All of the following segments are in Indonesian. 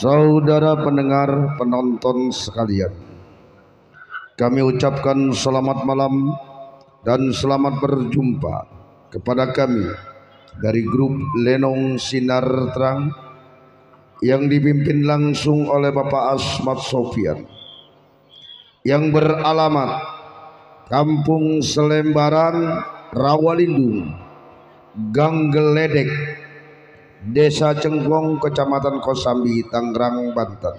Saudara pendengar penonton sekalian, kami ucapkan selamat malam dan selamat berjumpa kepada kami dari grup Lenong Sinar Terang yang dipimpin langsung oleh Bapak Asmat Sofian, yang beralamat Kampung Selembaran, Rawalindung, Ganggeledek, Desa Cengklong, Kecamatan Kosambi, Tangerang, Banten.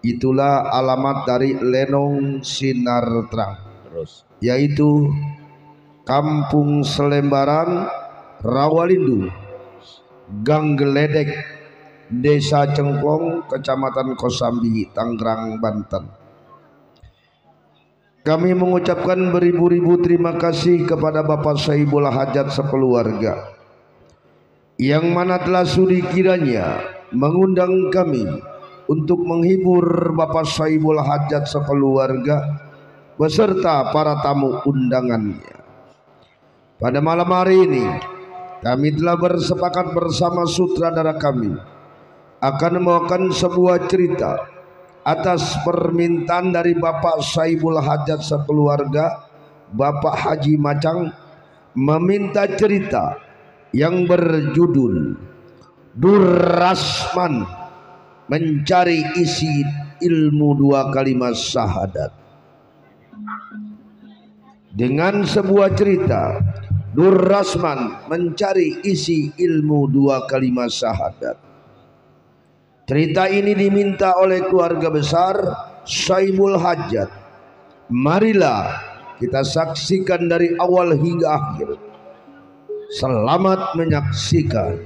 Itulah alamat dari Lenong Sinar Terang, yaitu Kampung Selembaran, Rawalindung, Ganggeledek, Desa Cengklong, Kecamatan Kosambi, Tangerang, Banten. Kami mengucapkan beribu-ribu terima kasih kepada Bapak Saibullah Hajat sekeluarga, yang mana telah sudi kiranya mengundang kami untuk menghibur Bapak Saibullah Hajat sekeluarga beserta para tamu undangannya. Pada malam hari ini kami telah bersepakat bersama sutradara kami akan membawakan sebuah cerita atas permintaan dari Bapak Saibullah Hajat sekeluarga. Bapak Haji Macang meminta cerita yang berjudul Durasman Mencari Isi Ilmu Dua Kalimat Syahadat. Dengan sebuah cerita Durasman Mencari Isi Ilmu Dua Kalimat Syahadat, cerita ini diminta oleh keluarga besar Saibullah Hajat. Marilah kita saksikan dari awal hingga akhir. Selamat menyaksikan.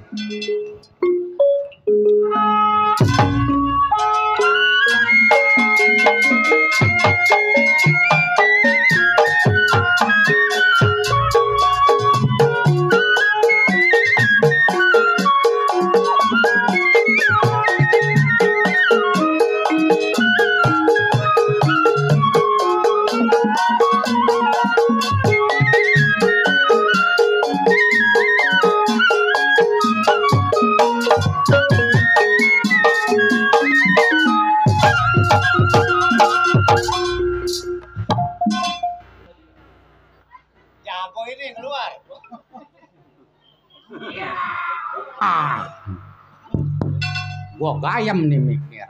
Gua gayam nih mikir.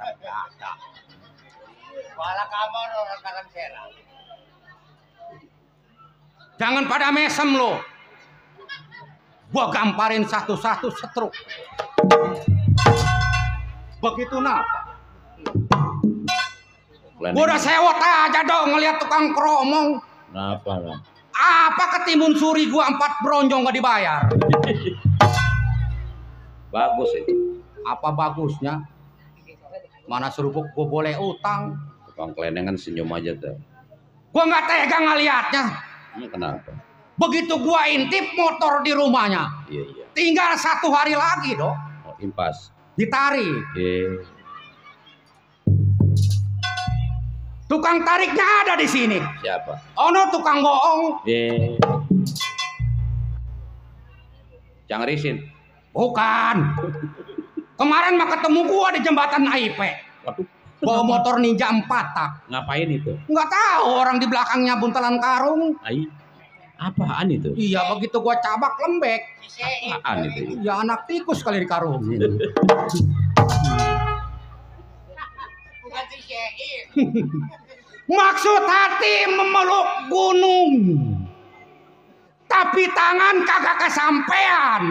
Jangan pada mesem lo. Gua gamparin satu-satu setruk. Begitu napa? Gua udah sewot aja dong ngeliat tukang kromong. Napa? Apa ketimun suri gua 4 bronjong gak dibayar? Bagus itu. Apa bagusnya? Mana serupuk gue boleh utang. Tukang kelenengan senyum aja tuh. Gue nggak tega ngeliatnya. Kenapa? Begitu gue intip motor di rumahnya. Iya. Tinggal 1 hari lagi dong. Oh, impas. Ditarik. Iya. Tukang tariknya ada di sini. Siapa? Ono tukang bohong. Iya. Jangan risin. Bukan. Kemarin mah ketemu gua di jembatan AIP. Waduh. Bawa motor ninja 4 tak. Ngapain itu? Nggak tahu, orang di belakangnya buntelan karung. Ai. Apaan itu? Iya, begitu gua cabak lembek. Apaan itu? Ya anak tikus kali di karung. Bukan disyair. Maksud hati memeluk gunung. Tapi tangan kagak kesampean.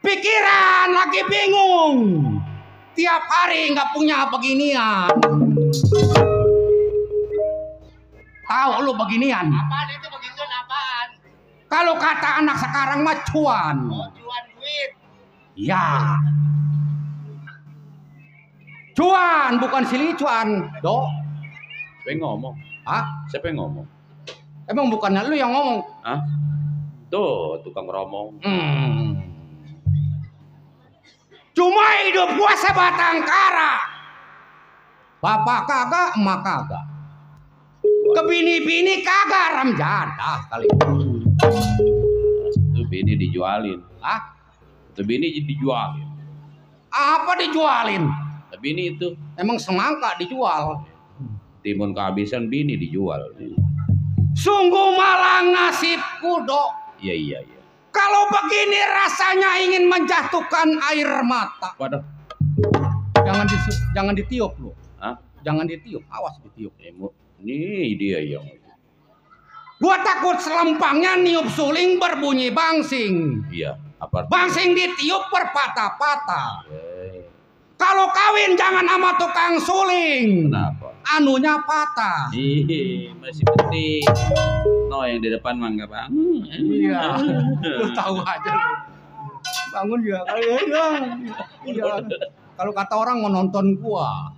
Pikiran lagi bingung. Tiap hari nggak punya beginian. Tahu lu beginian? Apaan itu beginian apaan? Kalau kata anak sekarang mah cuan. Oh, cuan duit. Ya. Cuan bukan silicuan, dok. Siapa yang ngomong? Hah? Siapa yang ngomong? Emang bukannya lu yang ngomong? Hah? Tuh, tukang romong. Cuma hidup gua sebatang kara. Bapak kagak, emak kagak. Kebini-bini kagak, ram jadah kali. Itu bini dijualin. Hah? Itu bini dijualin. Apa dijualin? Bini itu. Emang semangka dijual. Timun kehabisan bini dijual. Sungguh malang nasibku, Dok. Iya. Kalau begini rasanya ingin menjatuhkan air mata. Waduh. Jangan ditiup lo. Hah? Jangan ditiup, awas ditiup. Nih dia yang. Gua takut selempangnya niup suling berbunyi bangsing. Iya, apa? Bangsing ditiup berpatah-patah. Kalau kawin jangan sama tukang suling. Kenapa? Anunya patah. Ih, masih penting. No yang di depan mangga bang. Iya. Lu tahu aja. Lu. Bangun juga kali ya. Iya. Kalau kata orang mau nonton gua.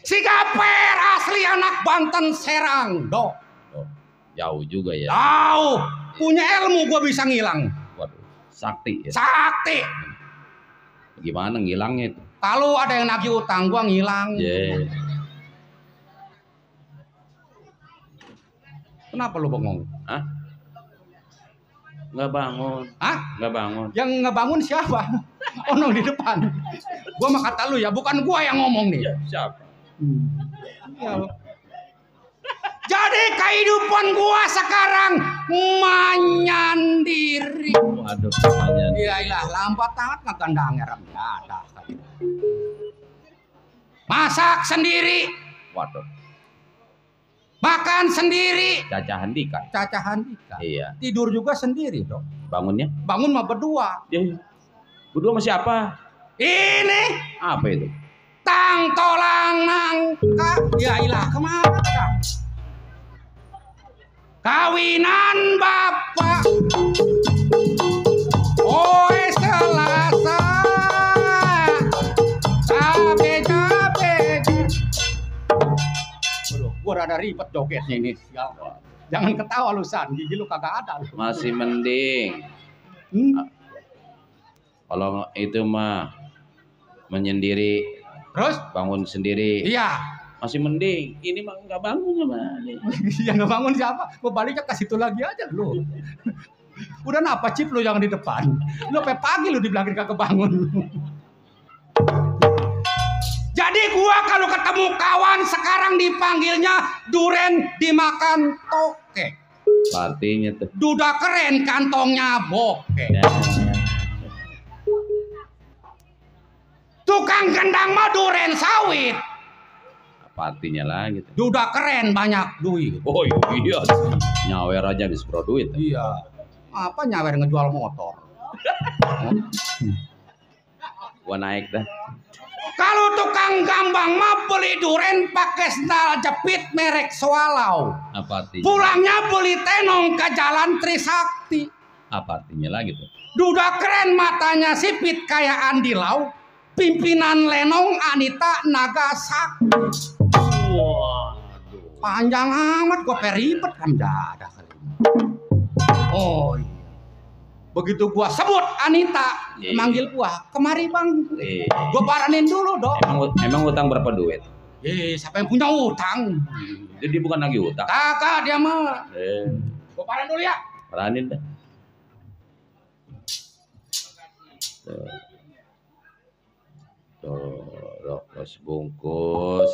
Si Gaper asli anak Banten Serang, Dok. Jauh juga ya. Jauh. Punya ilmu gua bisa ngilang. Waduh, sakti ya. Sakti. Gimana ngilangnya itu? Kalau ada yang nagih utang gua ngilang. Yeah. Kenapa lu bengong? Hah? Nggak bangun. Hah? Nggak bangun. Yang nggak bangun siapa? Ono di depan. Gua mah kata lu ya, bukan gua yang ngomong nih. Yeah, siapa? Ya. Jadi kehidupan gua sekarang menyendiri. Waduh, iyalah, lambat banget ngegandang ngerem ada. Masak sendiri. Waduh. Makan sendiri. Cacah handika. Iya. Tidur juga sendiri, Dok. Bangunnya? Bangun mah berdua. Iya. Berdua sama siapa? Ini. Apa itu? Tang tolang nangka. Iyalah, kemana kan? Kawinan bapak, Selasa, cabe. Aduh, gua rada ribet jogetnya ini. Jangan ketawa lu San, gigi lu kagak ada. Masih mending. Kalau itu mah menyendiri. Terus? Bangun sendiri. Iya. Masih mending, ini mah nggak bangun mah. Yang nggak bangun siapa? Gue baliknya ke situ lagi aja lo. Udah napa cip lo jangan di depan. Lo pe pagi lo di belakang kagak bangun. Jadi gua kalau ketemu kawan sekarang dipanggilnya duren dimakan tokek. Artinya tuh. Duda keren kantongnya bokeh. Tukang gendang mah duren sawit. Partinya lah gitu. Duda keren banyak duit. Oh iya. Nyawer aja dispro duit. Iya. Apa nyawer ngejual motor? Gua naik dah. Kalau tukang gambang mah beli duren pakai sendal jepit merek Swalau. Apa artinya? Pulangnya beli tenong ke Jalan Trisakti. Apa artinya lah gitu? Duda keren matanya sipit kayak Andy Lau. Pimpinan Lenong Anita Nagasaki. Waduh. Panjang amat gua peribet kan ada kali. Oh. Iya. Begitu gua sebut Anita, manggil gua. Kemari, Bang. Gua paranin dulu, Dok. Emang utang berapa duit? Siapa yang punya utang? Jadi bukan lagi utang. Kakak dia mah. Gua paranin dulu ya. Paranin dah. Tuh. Loh, pas bungkus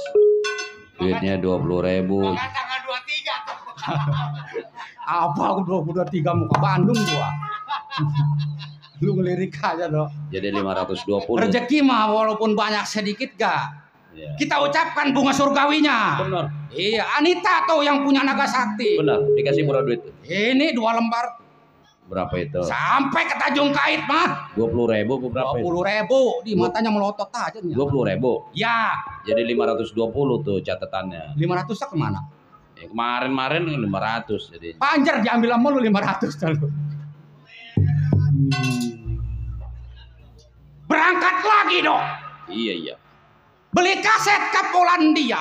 duitnya 20.000. Tanggal 23. Apa aku 23 muka Bandung gua. Lu ngelirik aja, Dok. Jadi 520. Rezeki mah walaupun banyak sedikit gak. Ya. Kita ucapkan bunga surgawinya. Benar. Iya, Anita tuh yang punya Nagasakti. Benar, dikasih murah duit. Ini 2 lembar. Berapa itu? Sampai ke Tanjung Kait mah. 20.000 berapa? 20.000 di matanya melotot aja. 20.000. Ya. Jadi 520 tuh catatannya. 500 kemana? Ya, kemarin 500 jadi. Panjer diambil sama lu 500 dulu. Berangkat lagi, Dok. Iya. Beli kaset ke Polandia.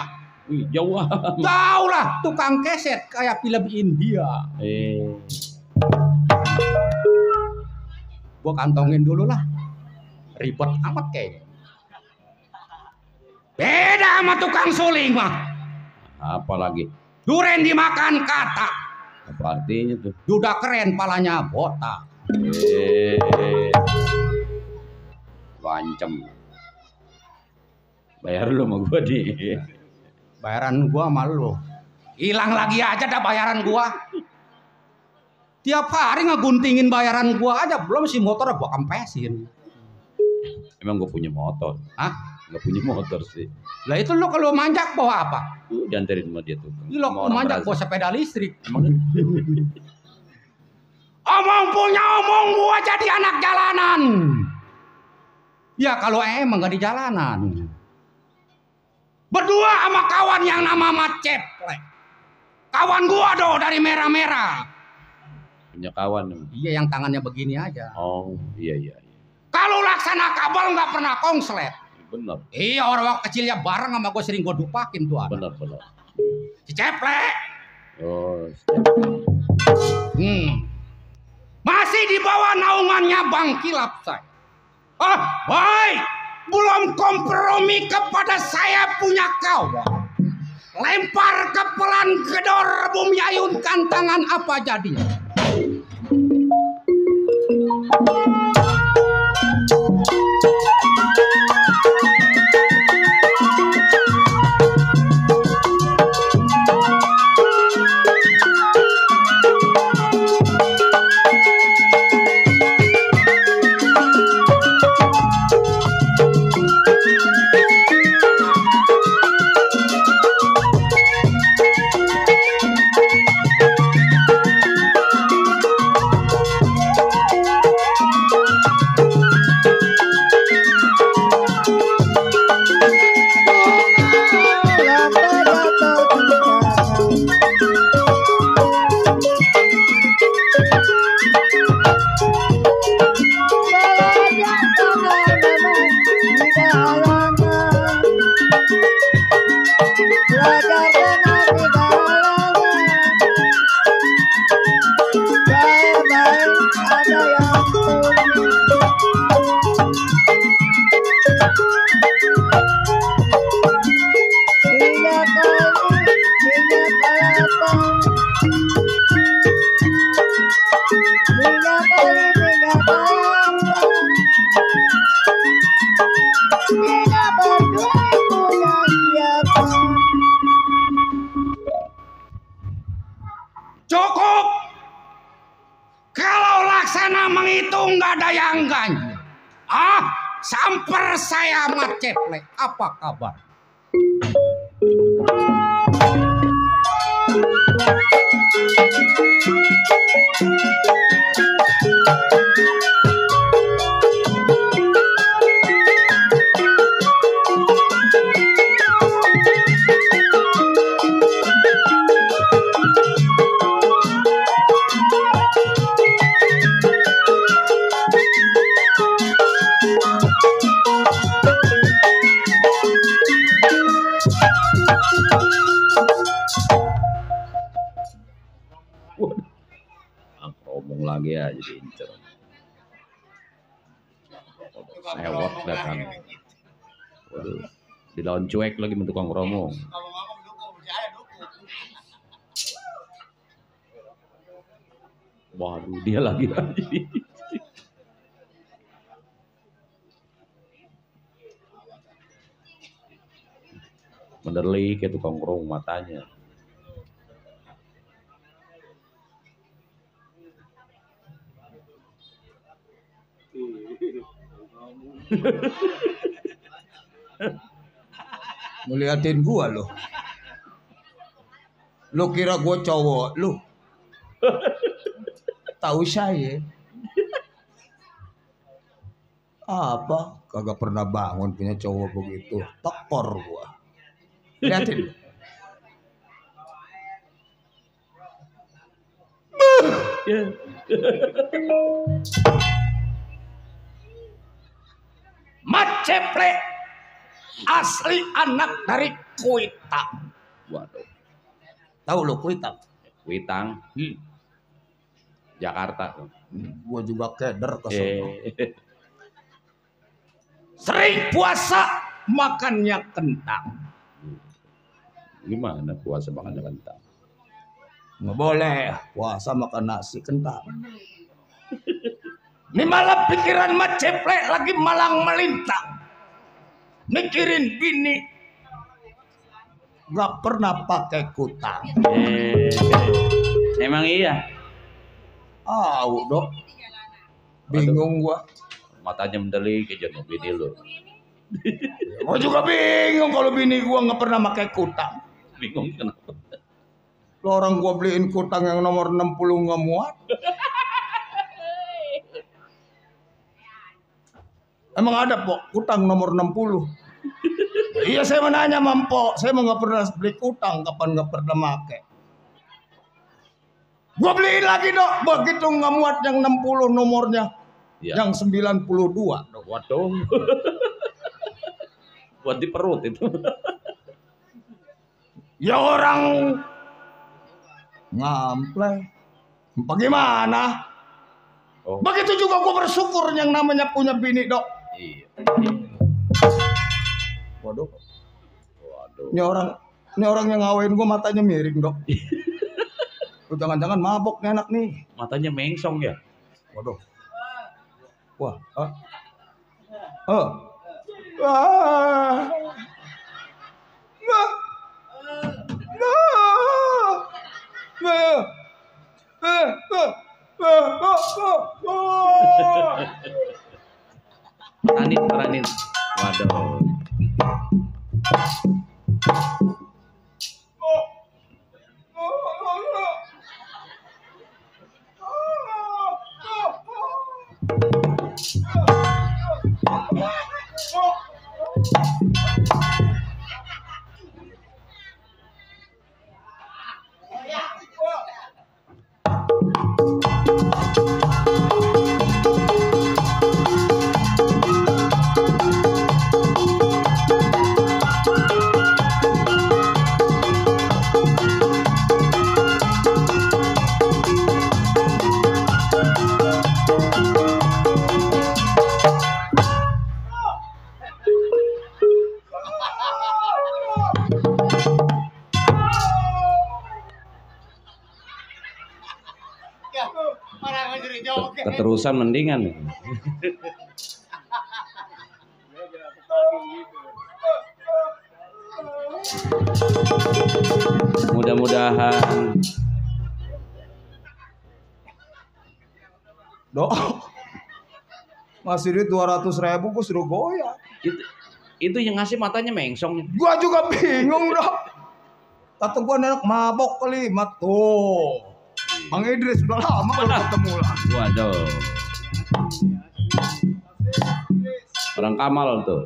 Jauh lah, tukang keset kayak film India. Gua kantongin dulu lah, ribet amat kayaknya. Beda sama tukang suling mah. Apalagi duren dimakan kata. Apa artinya tuh? Duda keren palanya botak. Lancem. Bayar lu sama gua di. Bayaran gua sama lu. Hilang lagi aja dah bayaran gua. Tiap hari ngeguntingin bayaran gua aja, belum si motor gua kempesin. Emang gua punya motor? Hah? Gak punya motor sih. Lah itu lo kalau manjak bawa apa? Dianterin sama dia tuh. Lo manjak bawa sepeda listrik. Emang omong punya omong gua jadi anak jalanan. Ya kalau emang gak di jalanan. Berdua sama kawan yang nama Macep. Kawan gua doh dari merah-merah. Punya kawan? Iya yang tangannya begini aja. Oh iya. Kalau laksana kabel nggak pernah kongslet. Bener. Iya orang kecilnya bareng sama gue sering gue dupakin tuh. Bener. Si Ceplek. Oh. Masih di bawah naungannya Bang Kilap saya. Oh baik. Belum kompromi kepada saya punya kawan. Lempar ke pelan gedor bumi ayunkan tangan apa jadinya. Apa kabar? Sewot datang. Waduh, dilawan cuek lagi sama tukang romo. Waduh, dia lagi. Menderli kayak tukang romo matanya. Ngeliatin gua loh. Lu kira gua cowok lu? Tahu saya. Apa? Kagak pernah bangun punya cowok begitu. Tekor gua. Liatin. Maceple asli anak dari Kuita. Waduh. Tahu lo kuitang? Kuitang. Jakarta. Gua juga keder ke sono. Sering puasa makannya kentang. Gimana puasa makannya kentang? Nggak boleh puasa makan nasi kentang. Ini malah pikiran maceplek lagi malang melintang. Mikirin bini. Nggak pernah pakai kutang. Emang iya? Au dok. Bingung gua. Matanya mendelik aja mau bini lo. Gua juga bingung kalau bini gua nggak pernah pakai kutang. Bingung kenapa? Lo orang gua beliin kutang yang nomor 60 nggak muat. Emang ada pok kutang nomor 60? Iya saya menanya mampo, saya mau nggak pernah beli kutang, kapan nggak pernah pakai. Gua beliin lagi dok, begitu nggak muat yang 60 nomornya. Ya. Yang 92 dong. Waduh. Buat di perut itu. Ya orang ngampleng. Bagaimana? Oh. Begitu juga gue bersyukur yang namanya punya bini dok. Iya. Waduh. Waduh. Ini orang yang ngawin gue matanya miring dok. Jangan-jangan mabok enak nih. Matanya mengsong ya. Waduh. Wah, oh, wah, Paranin, waduh. Keterusan mendingan. Mudah-mudahan. Dok. Masih duit 200.000 gue suruh goyang. Itu yang ngasih matanya mengsong. Gua juga bingung dok. Tatung gua anak mabok kali mat. Tuh. Bang Idris sudah lama belum ketemu lah. Waduh. Orang Kamal tuh.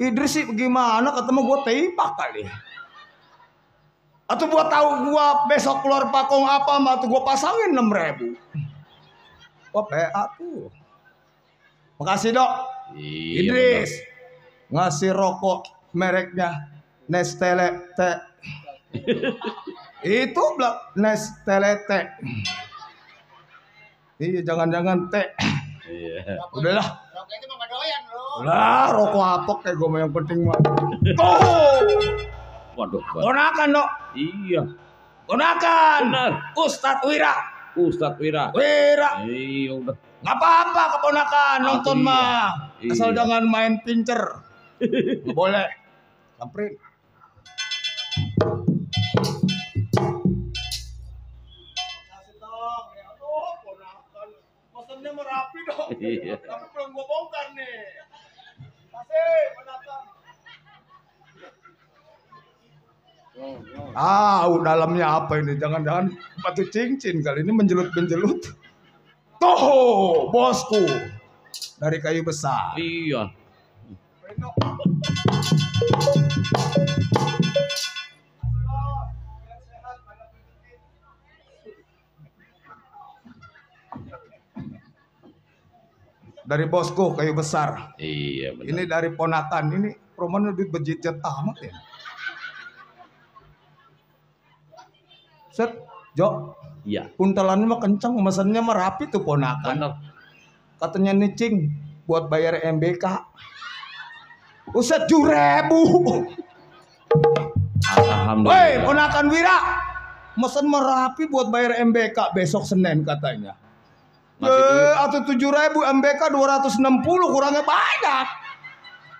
Idris sih gimana ketemu gue teipak kali. Atau buat tahu gue besok keluar pakong apa, atau gue pasangin 6.000. Wah PA tuh. Makasih dok. Iya, Idris bener. Ngasih rokok mereknya Nestele T. Itu blok Nestele T. Iya jangan-jangan T. Iya. Udahlah. Rokoknya itu enggak doyan lu. Lah, rokok apok kayak gue yang penting mah. Tuh. Waduh. Gunakan dok. Iya. Gunakan. Benar. Ustadz Wira. Iya udah. Nggak apa-apa keponakan nonton iya, mah asal iya. Jangan main pincer. Nggak boleh samperin. Pesannya merapi dong. Tapi belum gue bongkar nih. Kasih penakan. Tahu dalamnya apa ini? Jangan-jangan batu cincin kali ini menjelut-menjelut. Toho, bosku dari kayu besar. Iya. Dari bosku kayu besar. Iya benar. Ini dari ponakan. Ini perumahan duit bejijet amat ya. Set, Jok. Iya. Puntelannya mah kencang, mesennya mah rapi tuh ponakan. Benar. Katanya nicing buat bayar MBK. Uset 7.000. Alhamdulillah. Woi, ponakan Wira. Mesen merapi buat bayar MBK besok Senin katanya. Atau 7.000 MBK 260 kurangnya banyak.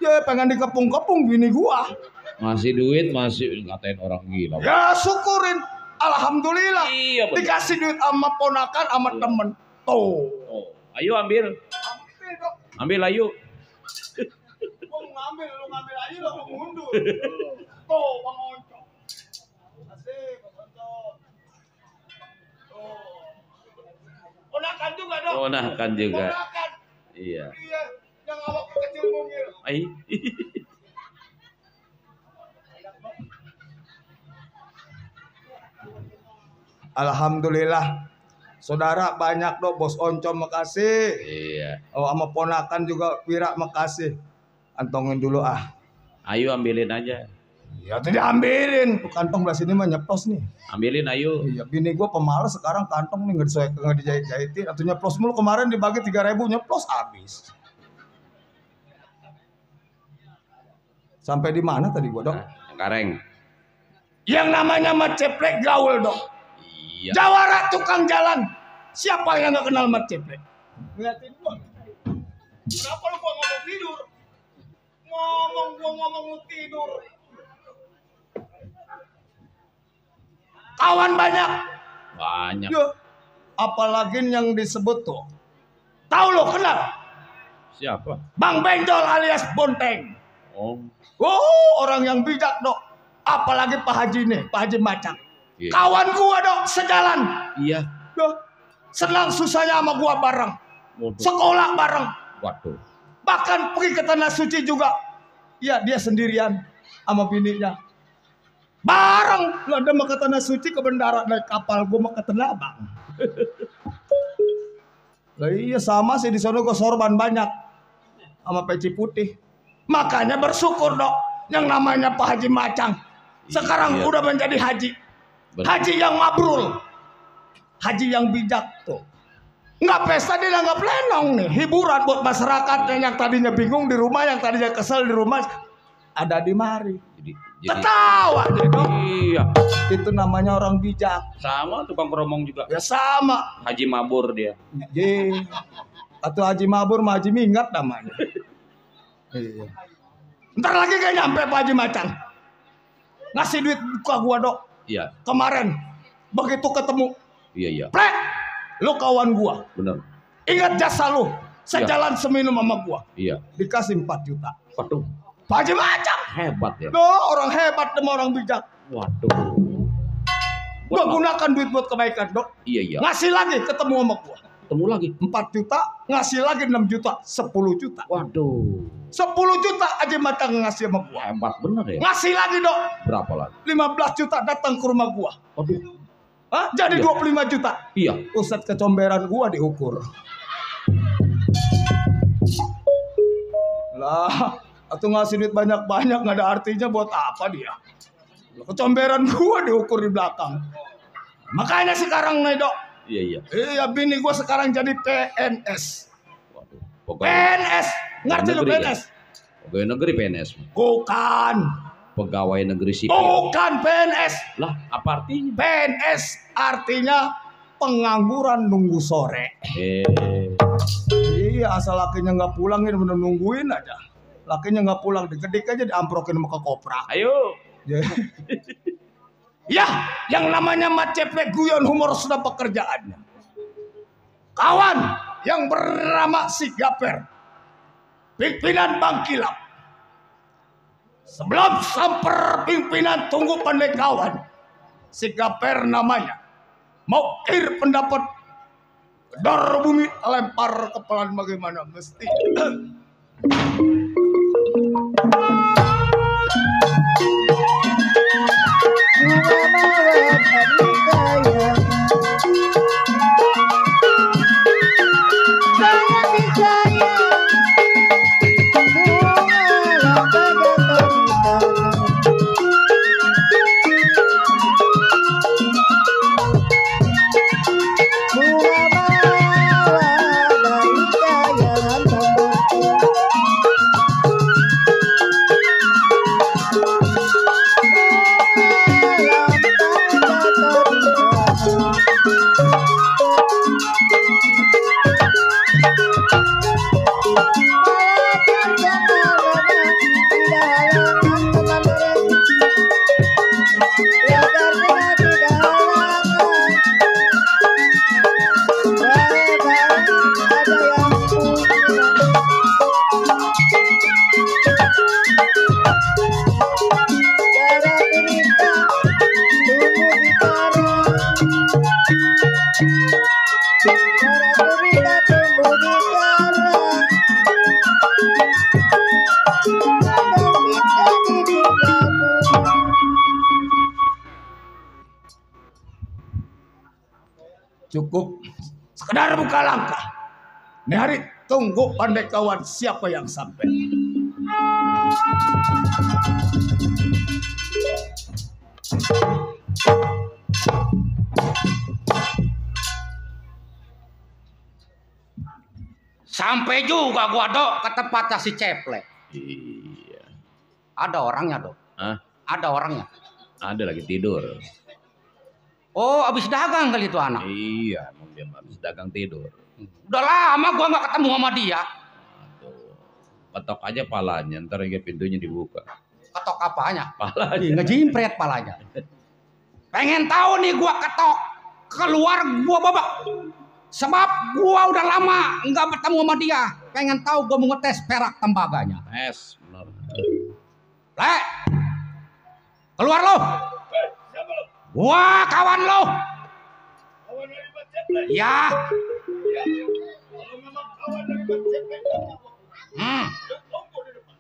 Ya pengen dikepung-kepung bini gua. Masih duit masih ngatain orang gila. Ya syukurin, alhamdulillah. Iya, dikasih duit sama ponakan sama temen. Tuh. Oh, ayo ambil. Ambil dong. Ambil ayo. Gua ngambil, lu ngambil aja lu mundur. Tuh, Bang Oncok. Asik, Bang Oncok. Tuh. Ponakan juga dong. Ponakan juga. Ponakan. Iya. Iya. Yang awak kecil mungil. Ai. Alhamdulillah. Saudara banyak dong, Bos Onco makasih. Iya. Oh, sama ponakan juga Wira makasih. Antongin dulu ah. Ayo ambilin aja. Ya tadi ambilin, kantong belah sini mah nyeplos nih. Ambilin ayo. Iya, bini gua pemalas sekarang kantong nih enggak dijahit-jahitin, atau nyeplos mulu kemarin dibagi 3.000 nyeplos habis. Sampai di mana tadi gua, Dok? Kareng. Yang namanya merceplek gaul, Dok. Iya. Jawara tukang jalan. Siapa yang enggak kenal merceplek? Lihatin gua. Kenapa lu gua ngomong tidur? Ngomong gua ngomong lu tidur. Kawan banyak. Banyak. Yo, apalagi yang disebut tuh. Tahu lo kenal? Siapa? Bang Benjol alias Bonteng. Oh. Oh, orang yang bijak, Dok. Apalagi Pak Haji nih, Pak Haji Macang. Yeah. Kawan gua, Dok, sejalan. Iya. Yeah. Senang susahnya sama gua bareng. Waduh. Sekolah bareng. Waduh. Bahkan pergi ke Tanah Suci juga. Iya, dia sendirian sama bininya. Bareng lo mau ke Tanah Suci ke bandara naik kapal, gue mau ke Tenabang. Lah iya sama sih, di sana gue sorban banyak sama peci putih. Makanya bersyukur, Dok, yang namanya Pak Haji Macang. Sekarang iya. Udah menjadi haji. Betul. Haji yang mabrul. Haji yang bijak tuh. Nggak pesta dia nggak lenong nih, hiburan buat masyarakat yang tadinya bingung di rumah, yang tadinya kesel di rumah ada di mari. Jadi, ketawa deh, Dok. Iya. Itu namanya orang bijak. Sama tukang kromong juga. Ya sama. Haji mabur dia. Iya. Atau haji mabur, haji minggat namanya. Iya. Ntar lagi gak nyampe Pak Haji Macang. Ngasih duit buka gua, Dok. Iya. Kemarin begitu ketemu. Iya iya. Plek, lu kawan gua. Bener. Ingat jasa lu. Sejalan iya. Seminum sama gua. Iya. Dikasih 4 juta. Waduh. Pak Haji Macang hebat ya. Loh, orang hebat sama orang bijak. Waduh. Gua gunakan duit buat kebaikan, Dok. Iya iya. Ngasih lagi ketemu sama gua. Ketemu lagi 4 juta, ngasih lagi 6 juta, 10 juta. Waduh. 10 juta Haji Macang ngasih sama gua. Hebat bener ya. Ngasih lagi, Dok. Berapa lagi? 15 juta datang ke rumah gua. Waduh. Hah? Jadi iya. 25 juta. Iya. Ustadz kecomberan gua diukur. Lah. Atau ngasih duit banyak-banyak nggak ada artinya buat apa dia? Kecomberan gua diukur di belakang. Makanya sekarang nih, Dok. Iya iya. Iya, bini gua sekarang jadi PNS. Waduh, PNS. Ngerti lu PNS? Ya? Pegawai negeri PNS. Bukan. Pegawai negeri sipil. Bukan PNS. Lah, apa artinya? PNS artinya pengangguran nunggu sore. Iya, asal lakinya nggak pulang ini bener nungguin aja. Lakinya nggak pulang, digedek aja diamprokin sama ke kopra. Ayo. Yeah. Ya, yang namanya maceplek guyon humor sudah pekerjaannya. Kawan yang bernama si Gaper, pimpinan Bang Kilap. Sebelum samper pimpinan tunggu pandai kawan. Si Gaper namanya. Mau kir pendapat. Dar bumi lempar kepalan bagaimana mesti. Terima kasih. Cukup sekedar buka langkah. Nihari tunggu pandai kawan siapa yang sampai. Sampai juga gua dok ke tempatnya si Ceple. Iya. Ada orangnya dok. Hah? Ada orangnya. Ada lagi tidur. Oh, habis dagang kali itu anak. Iya, emang dia habis dagang tidur. Udah lama gua nggak ketemu sama dia. Aduh. Ketok aja palanya, ntar hingga pintunya dibuka. Ketok apanya? Palanya. Ngejimpret palanya. Pengen tahu nih gua ketok keluar gua babak. Sebab gua udah lama nggak bertemu sama dia. Pengen tahu gua mau ngetes perak tembaganya. Tes, benar. Le, keluar lo. Wah, kawan lo. Kawan dari Banten. Ya. Kalau memang kawan dari Banten. Tunggu di depan.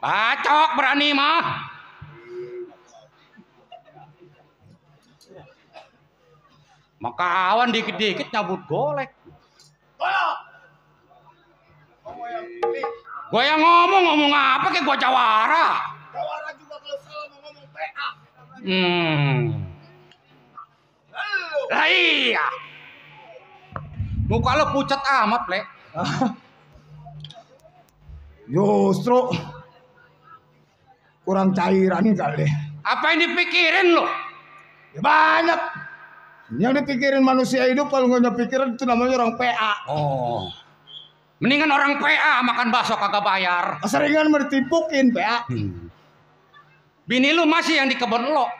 Bacok berani mah. Maka awan dikit-dikit nyabut golek. Gua yang ngomong apa kayak gua jawara. Jawara juga kalau salah ngomong PA. Lah iya. Muka lo pucat amat, Le. Justru kurang cairan kali. Apa yang dipikirin lo? Ya banyak. Yang dipikirin manusia hidup kalau nggak dipikirin itu namanya orang PA. Oh. Mendingan orang PA makan bakso kagak bayar. Keseringan mertipukin PA. Bini lu masih yang di kebon lo.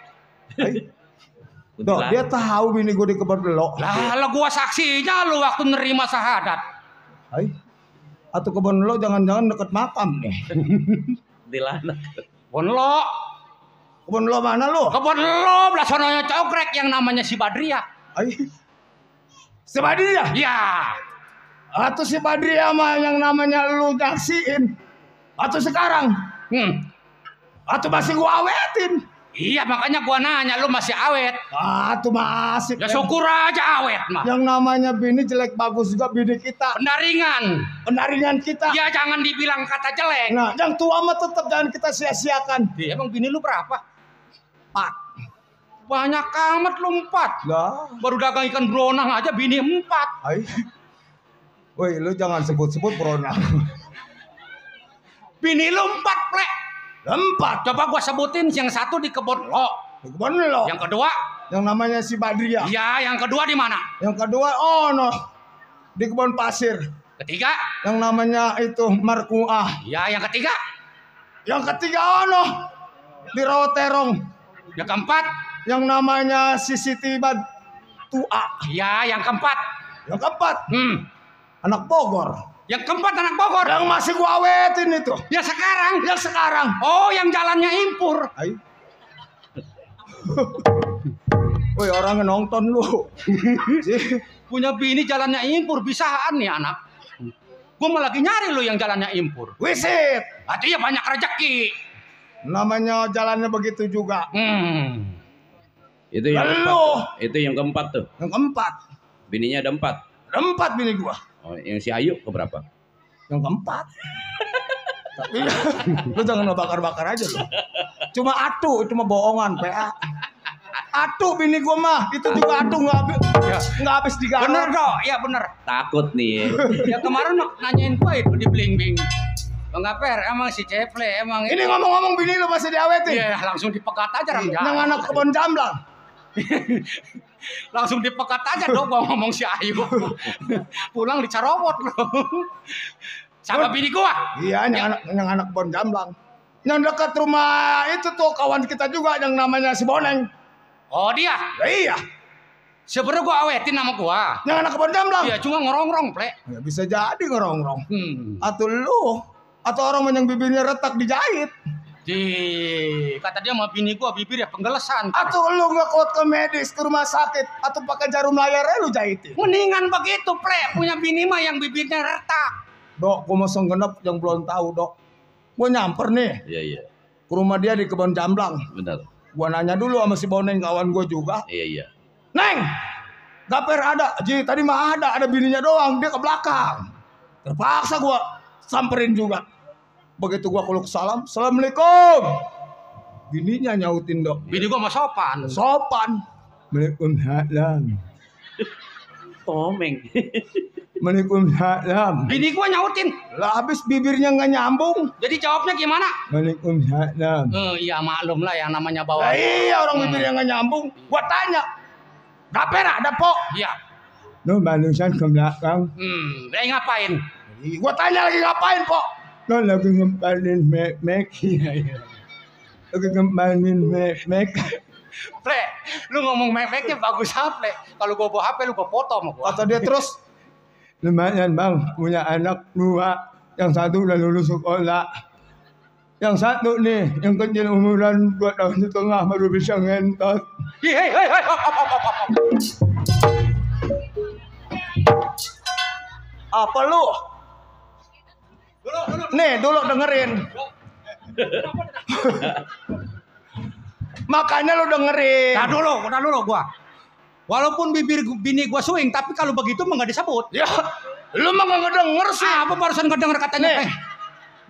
Tuh, dia tahu bini gue di kebon lo. Lah lo gua saksinya lu waktu nerima syahadat. Atau kebon lo jangan-jangan deket makam nih. tilana. Bonlo. Kebon lo mana lo? Kebon lo belah sononya cokrek yang namanya si Badriah. Si Badriah? Ya. Atau si Badriah mah yang namanya lu taksiin. Atau sekarang? Atau masih gua awetin? Iya, makanya gua nanya lu masih awet. Atau masih. Ya syukur aja awet mah. Yang namanya bini jelek bagus juga bini kita. Pendaringan. Pendaringan kita. Ya jangan dibilang kata jelek. Nah, yang tua mah tetap jangan kita sia-siakan. Ya, emang bini lu berapa? 4. Banyak amat lu 4. Lah, baru dagang ikan beronang aja bini 4. Woi, lu jangan sebut-sebut beronang. Bini lu 4, plek. 4. Coba gua sebutin yang satu di kebun lo. Di kebun lo. Yang kedua, yang namanya si Badriah. Iya, yang kedua di mana? Yang kedua di kebun pasir. Ketiga, yang namanya itu Markuah. Iya, yang ketiga. Yang ketiga di rawa terong. Yang keempat, yang namanya Siti Batua. Iya, yang keempat. Yang keempat, anak Bogor. Yang keempat anak Bogor. Yang masih gua awetin itu. Ya sekarang, yang sekarang. Oh, yang jalannya impur. Woi, orang nonton lu. Punya bini jalannya impur, bisaan nih anak. Gua mau lagi nyari lu yang jalannya impur. Wisit. Artinya banyak rezeki. Namanya jalannya begitu juga. Itu yang keempat. Itu yang keempat tuh. Yang keempat. Bininya ada 4. Ada 4 bini gua. Oh, yang si Ayu keberapa? Yang keempat. Tapi lu jangan bakar-bakar aja lu. Cuma atuh, cuma bohongan, PA. Atuh bini gua mah, itu juga atuh nggak habis digaruk. Bener kok, ya bener. Takut nih. Yang kemarin nanyain gua itu di bling-bling. Bang Aper, emang si Ceple, emang ini ngomong-ngomong bini lu masih diawetin? Iya, langsung dipekat aja Ramja. Yang anak Kebon Jamblang. Langsung dipekat aja dong gua ngomong si Ayu. Pulang dicarobot lu. Sama bini gua? Iya, yang anak Kebon Jamblang. Yang dekat rumah itu tuh kawan kita juga yang namanya si Boneng. Oh, dia? Iya. Sebenernya gua awetin nama gua. Yang anak Kebon Jamblang? Iya, cuma ngerongrong, Ple. Ya bisa jadi ngerongrong. Atau lu. Atau orang yang bibirnya retak dijahit. Kata dia sama bini gua bibirnya penggelesan. Atau lu nggak kuat ke medis ke rumah sakit atau pakai jarum layarnya lu jahitin. Mendingan begitu, Pre. Punya bini mah yang bibirnya retak. Dok, gua masuk genep yang belum tahu, Dok. Gua nyamper nih. Iya. Ke rumah dia di Kebon Jamblang. Benar. Gua nanya dulu sama si Boneng kawan gua juga. Iya. Neng, Gaper ada. Ji, tadi mah ada bininya doang, dia ke belakang. Terpaksa gua samperin juga. Begitu gua kuluk salam, assalamualaikum. Bininya nyautin, Dok. Bini gua mah sopan. Sopan. Waalaikumsalam. Tomeng. Waalaikumsalam. Bini gua nyautin. Lah habis bibirnya nggak nyambung. Jadi jawabnya gimana? Waalaikumsalam. Iya maklum lah yang namanya bawa. Nah, iya orang bibirnya nggak nyambung. Gua tanya. Gaper ada po? Iya. Lu barusan ke belakang. Lagi ngapain? Gua tanya lagi ngapain, Pok? Lo lagi ngempalin mek-mek. Iya. Lagi ngempalin mek-mek. Ple, lu ngomong mek-meknya bagus apa, Ple? Kalau gua bawa HP, lu gua foto sama gua. Kata dia terus, lumayan bang, punya anak 2. Yang satu udah lulus sekolah. Yang satu nih, yang kecil umuran 2,5 tahun baru bisa ngentot. Hei, hop. Apa lu? Nih dulu dengerin. Makanya lu dengerin. Nah dulu gua. Walaupun bibir bini gua suing, tapi kalau begitu mah nggak disebut. Ya, lu mah nggak denger sih. Apa barusan nggak denger katanya?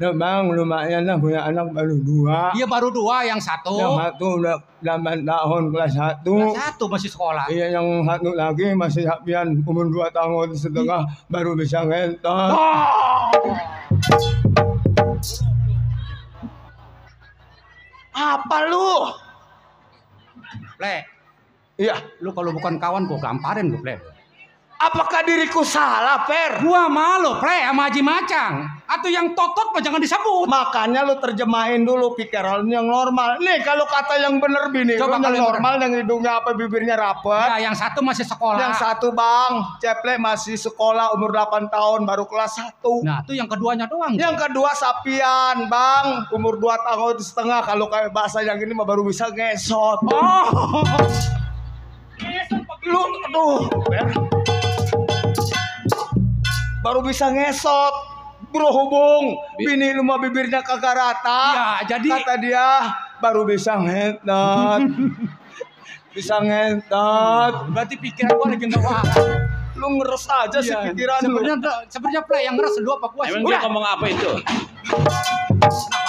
Nah bang, lumayan lah punya anak baru 2. Iya baru 2, yang satu. Yang satu udah 8 tahun kelas 1. Kelas 1 masih sekolah. Iya yang satu lagi masih hapian umur 2,5 tahun baru bisa ngentot. Apa lu? Ple. Iya, lu kalau bukan kawan gua gamparin lu, Ple. Apakah diriku salah, Per? Gua malu, Pre, sama Haji Macang. Atau yang totot mah jangan disebut. Makanya lu terjemahin dulu pikiran yang normal. Nih kalau kata yang bener bini. Coba kalau normal bener. Yang hidungnya apa bibirnya rapet. Ya, yang satu masih sekolah. Yang satu bang, Ceple masih sekolah umur 8 tahun baru kelas 1. Nah itu yang keduanya doang. Yang kedua Sapian bang, umur 2 tahun setengah. Kalau kayak bahasa yang ini mah baru bisa ngesot. Oh. Lu aduh, Per. Baru bisa ngesot, berhubung bini lu mah bibirnya kagak rata. Ya, jadi kata dia baru bisa ngentot. Bisa ngentot. Berarti pikiran gua lagi enggak waras. Lu ngeres aja ya, sih pikiran lu. Sebenarnya play yang ngeres lu apa gua sih? Dia ngomong apa itu?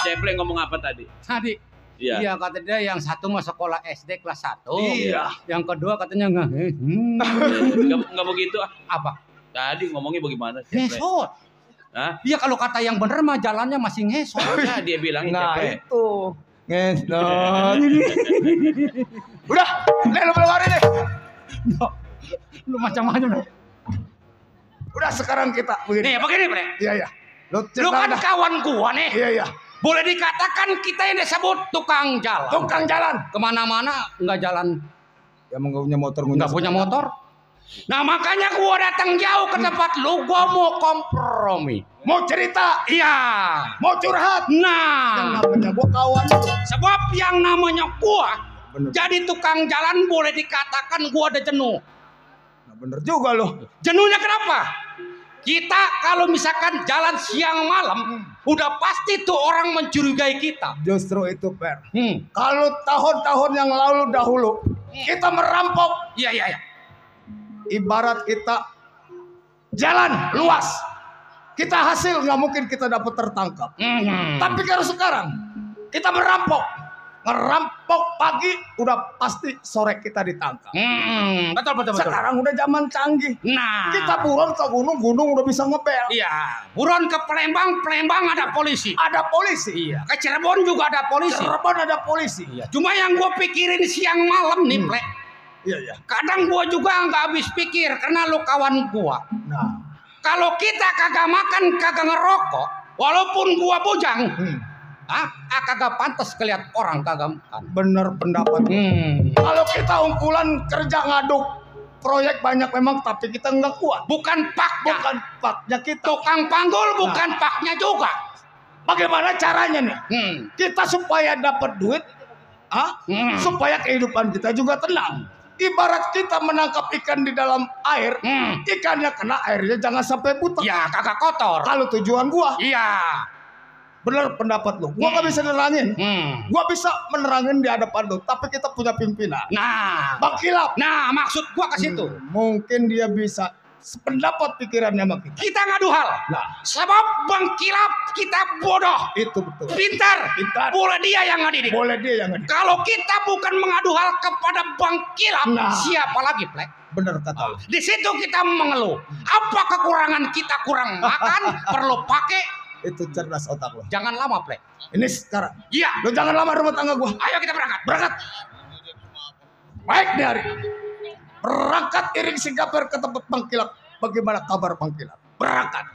Cepleng ngomong apa tadi? Tadi. Iya. Iya, kata dia yang satu mah sekolah SD kelas 1. Iya. Yang kedua katanya enggak begitu ah. Apa? Tadi ngomongnya bagaimana? Ngesot. Iya kalau kata yang bener mah jalannya masih ngesot. Nah, dia bilang nah Ceple. Itu ngesot. Udah, nih lu keluarin deh. Lu macam-macam deh. Udah sekarang kita begini. Nih begini Bre. Iya iya. Lu kan dah. Kawan gua nih. Iya iya. Boleh dikatakan kita yang disebut tukang jalan. Tukang jalan. Kemana-mana nggak jalan. Ya emang nggak punya motor. Nggak punya motor. Nah makanya gua datang jauh ke tempat lu, gua mau kompromi. Mau cerita? Iya. Mau curhat? Nah. Yang namanya gua kawan. Sebab yang namanya gua bener. Jadi tukang jalan boleh dikatakan gua ada jenuh. Nah bener juga loh. Jenuhnya kenapa? Kita kalau misalkan jalan siang malam, udah pasti tuh orang mencurigai kita. Justru itu Per. Kalau tahun-tahun yang lalu dahulu, kita merampok. Iya iya iya. Ibarat kita jalan luas, kita hasil nggak mungkin kita dapat tertangkap. Tapi kalau sekarang kita merampok pagi udah pasti sore kita ditangkap. Betul. Sekarang udah zaman canggih. Nah, kita buron ke gunung udah bisa ngebel. Iya. Buron ke Palembang ada polisi. Ada polisi. Iya. Ke Cirebon juga ada polisi. Cirebon ada polisi. Iya. Cuma yang gue pikirin siang malam nih, Plek. Iya, iya. Kadang gua juga nggak habis pikir karena lu kawan gua. Nah, kalau kita kagak makan, kagak ngerokok, walaupun gua bujang, kagak pantas kelihatan orang kagak makan. Bener pendapat. Kalau kita umpulan kerja ngaduk proyek banyak memang, tapi kita nggak kuat. Bukan paknya kita. Tukang panggul bukan paknya juga. Bagaimana caranya nih? Kita supaya dapat duit, supaya kehidupan kita juga tenang. Ibarat kita menangkap ikan di dalam air, ikannya kena airnya jangan sampai buta. Ya, kakak kotor. Kalau tujuan gua. Iya. Bener pendapat lu. Gua gak bisa nerangin. Gua bisa menerangin di hadapan lu, tapi kita punya pimpinan. Nah, Bang Kilap. Nah, maksud gua ke situ. Mungkin dia bisa sependapat pikirannya sama kita. Kita ngadu hal. Nah, sebab Bang Kilap kita bodoh. Itu betul. Pintar. Boleh dia yang ngadidik. Kalau kita bukan mengadu hal kepada Bang Kilap, siapa lagi, Plek? Bener kata lu. Di situ kita mengeluh. Apa kekurangan kita? Kurang makan, perlu pakai. Itu cerdas otak lo. Jangan lama, Plek. Ini sekarang. Iya. Lo jangan lama rumah tangga gua. Ayo kita berangkat. Baik nih hari. Berangkat iring Singapura ke tempat Bang Kilap. Bagaimana kabar Bang Kilap? Berangkat.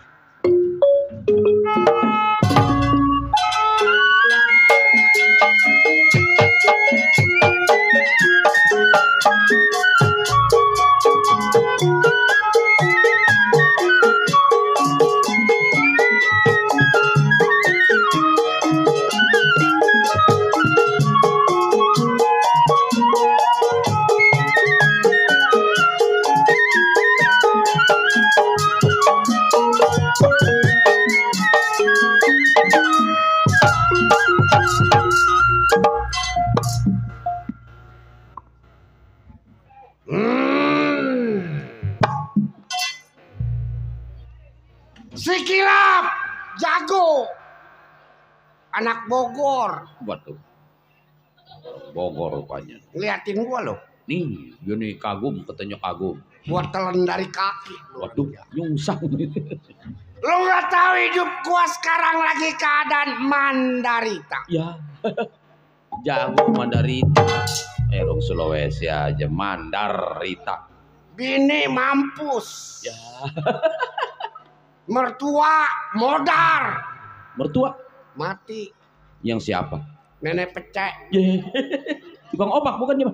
Si Kilap jago, anak Bogor. Betul. Bogor rupanya. Liatin gua loh. Nih, gini kagum, katanya kagum. Buat telan dari kaki. Waduh, nyungsang. Lu nggak tahu hidup gua sekarang lagi keadaan menderita. Ya, jago menderita. Erong Sulawesi aja menderita. bini mampus. Ya. Mertua modar. Mertua mati. Yang siapa? Nenek pecek. Tukang opak bukan ya?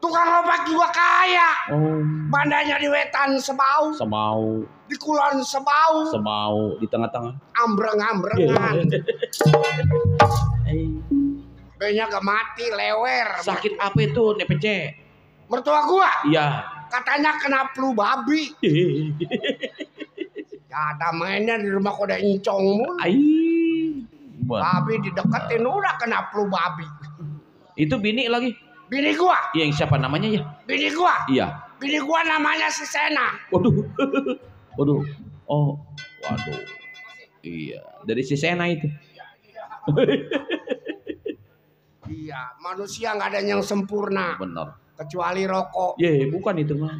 Tukang opak juga kaya. Oh. Bandanya di wetan Sebau. Sebau. Di kulon Sebau. Sebau. Di tengah-tengah. Ambreng-ambrengan. Kayaknya gak mati, lewer. Sakit apa itu, NPC? Mertua gua? Iya. Katanya kena flu babi. Ya ada mainnya di rumah kuda incong mulu. Babi dideketin udah kena flu babi. Itu bini lagi? Bini gua. Yang siapa namanya ya? Bini gua. Iya. Bini gua namanya si Sena. Waduh. Waduh. Oh. Waduh. Iya. Dari si Sena itu. Iya. Manusia nggak ada yang sempurna. Benar. Kecuali rokok. Iya. Bukan itu mah.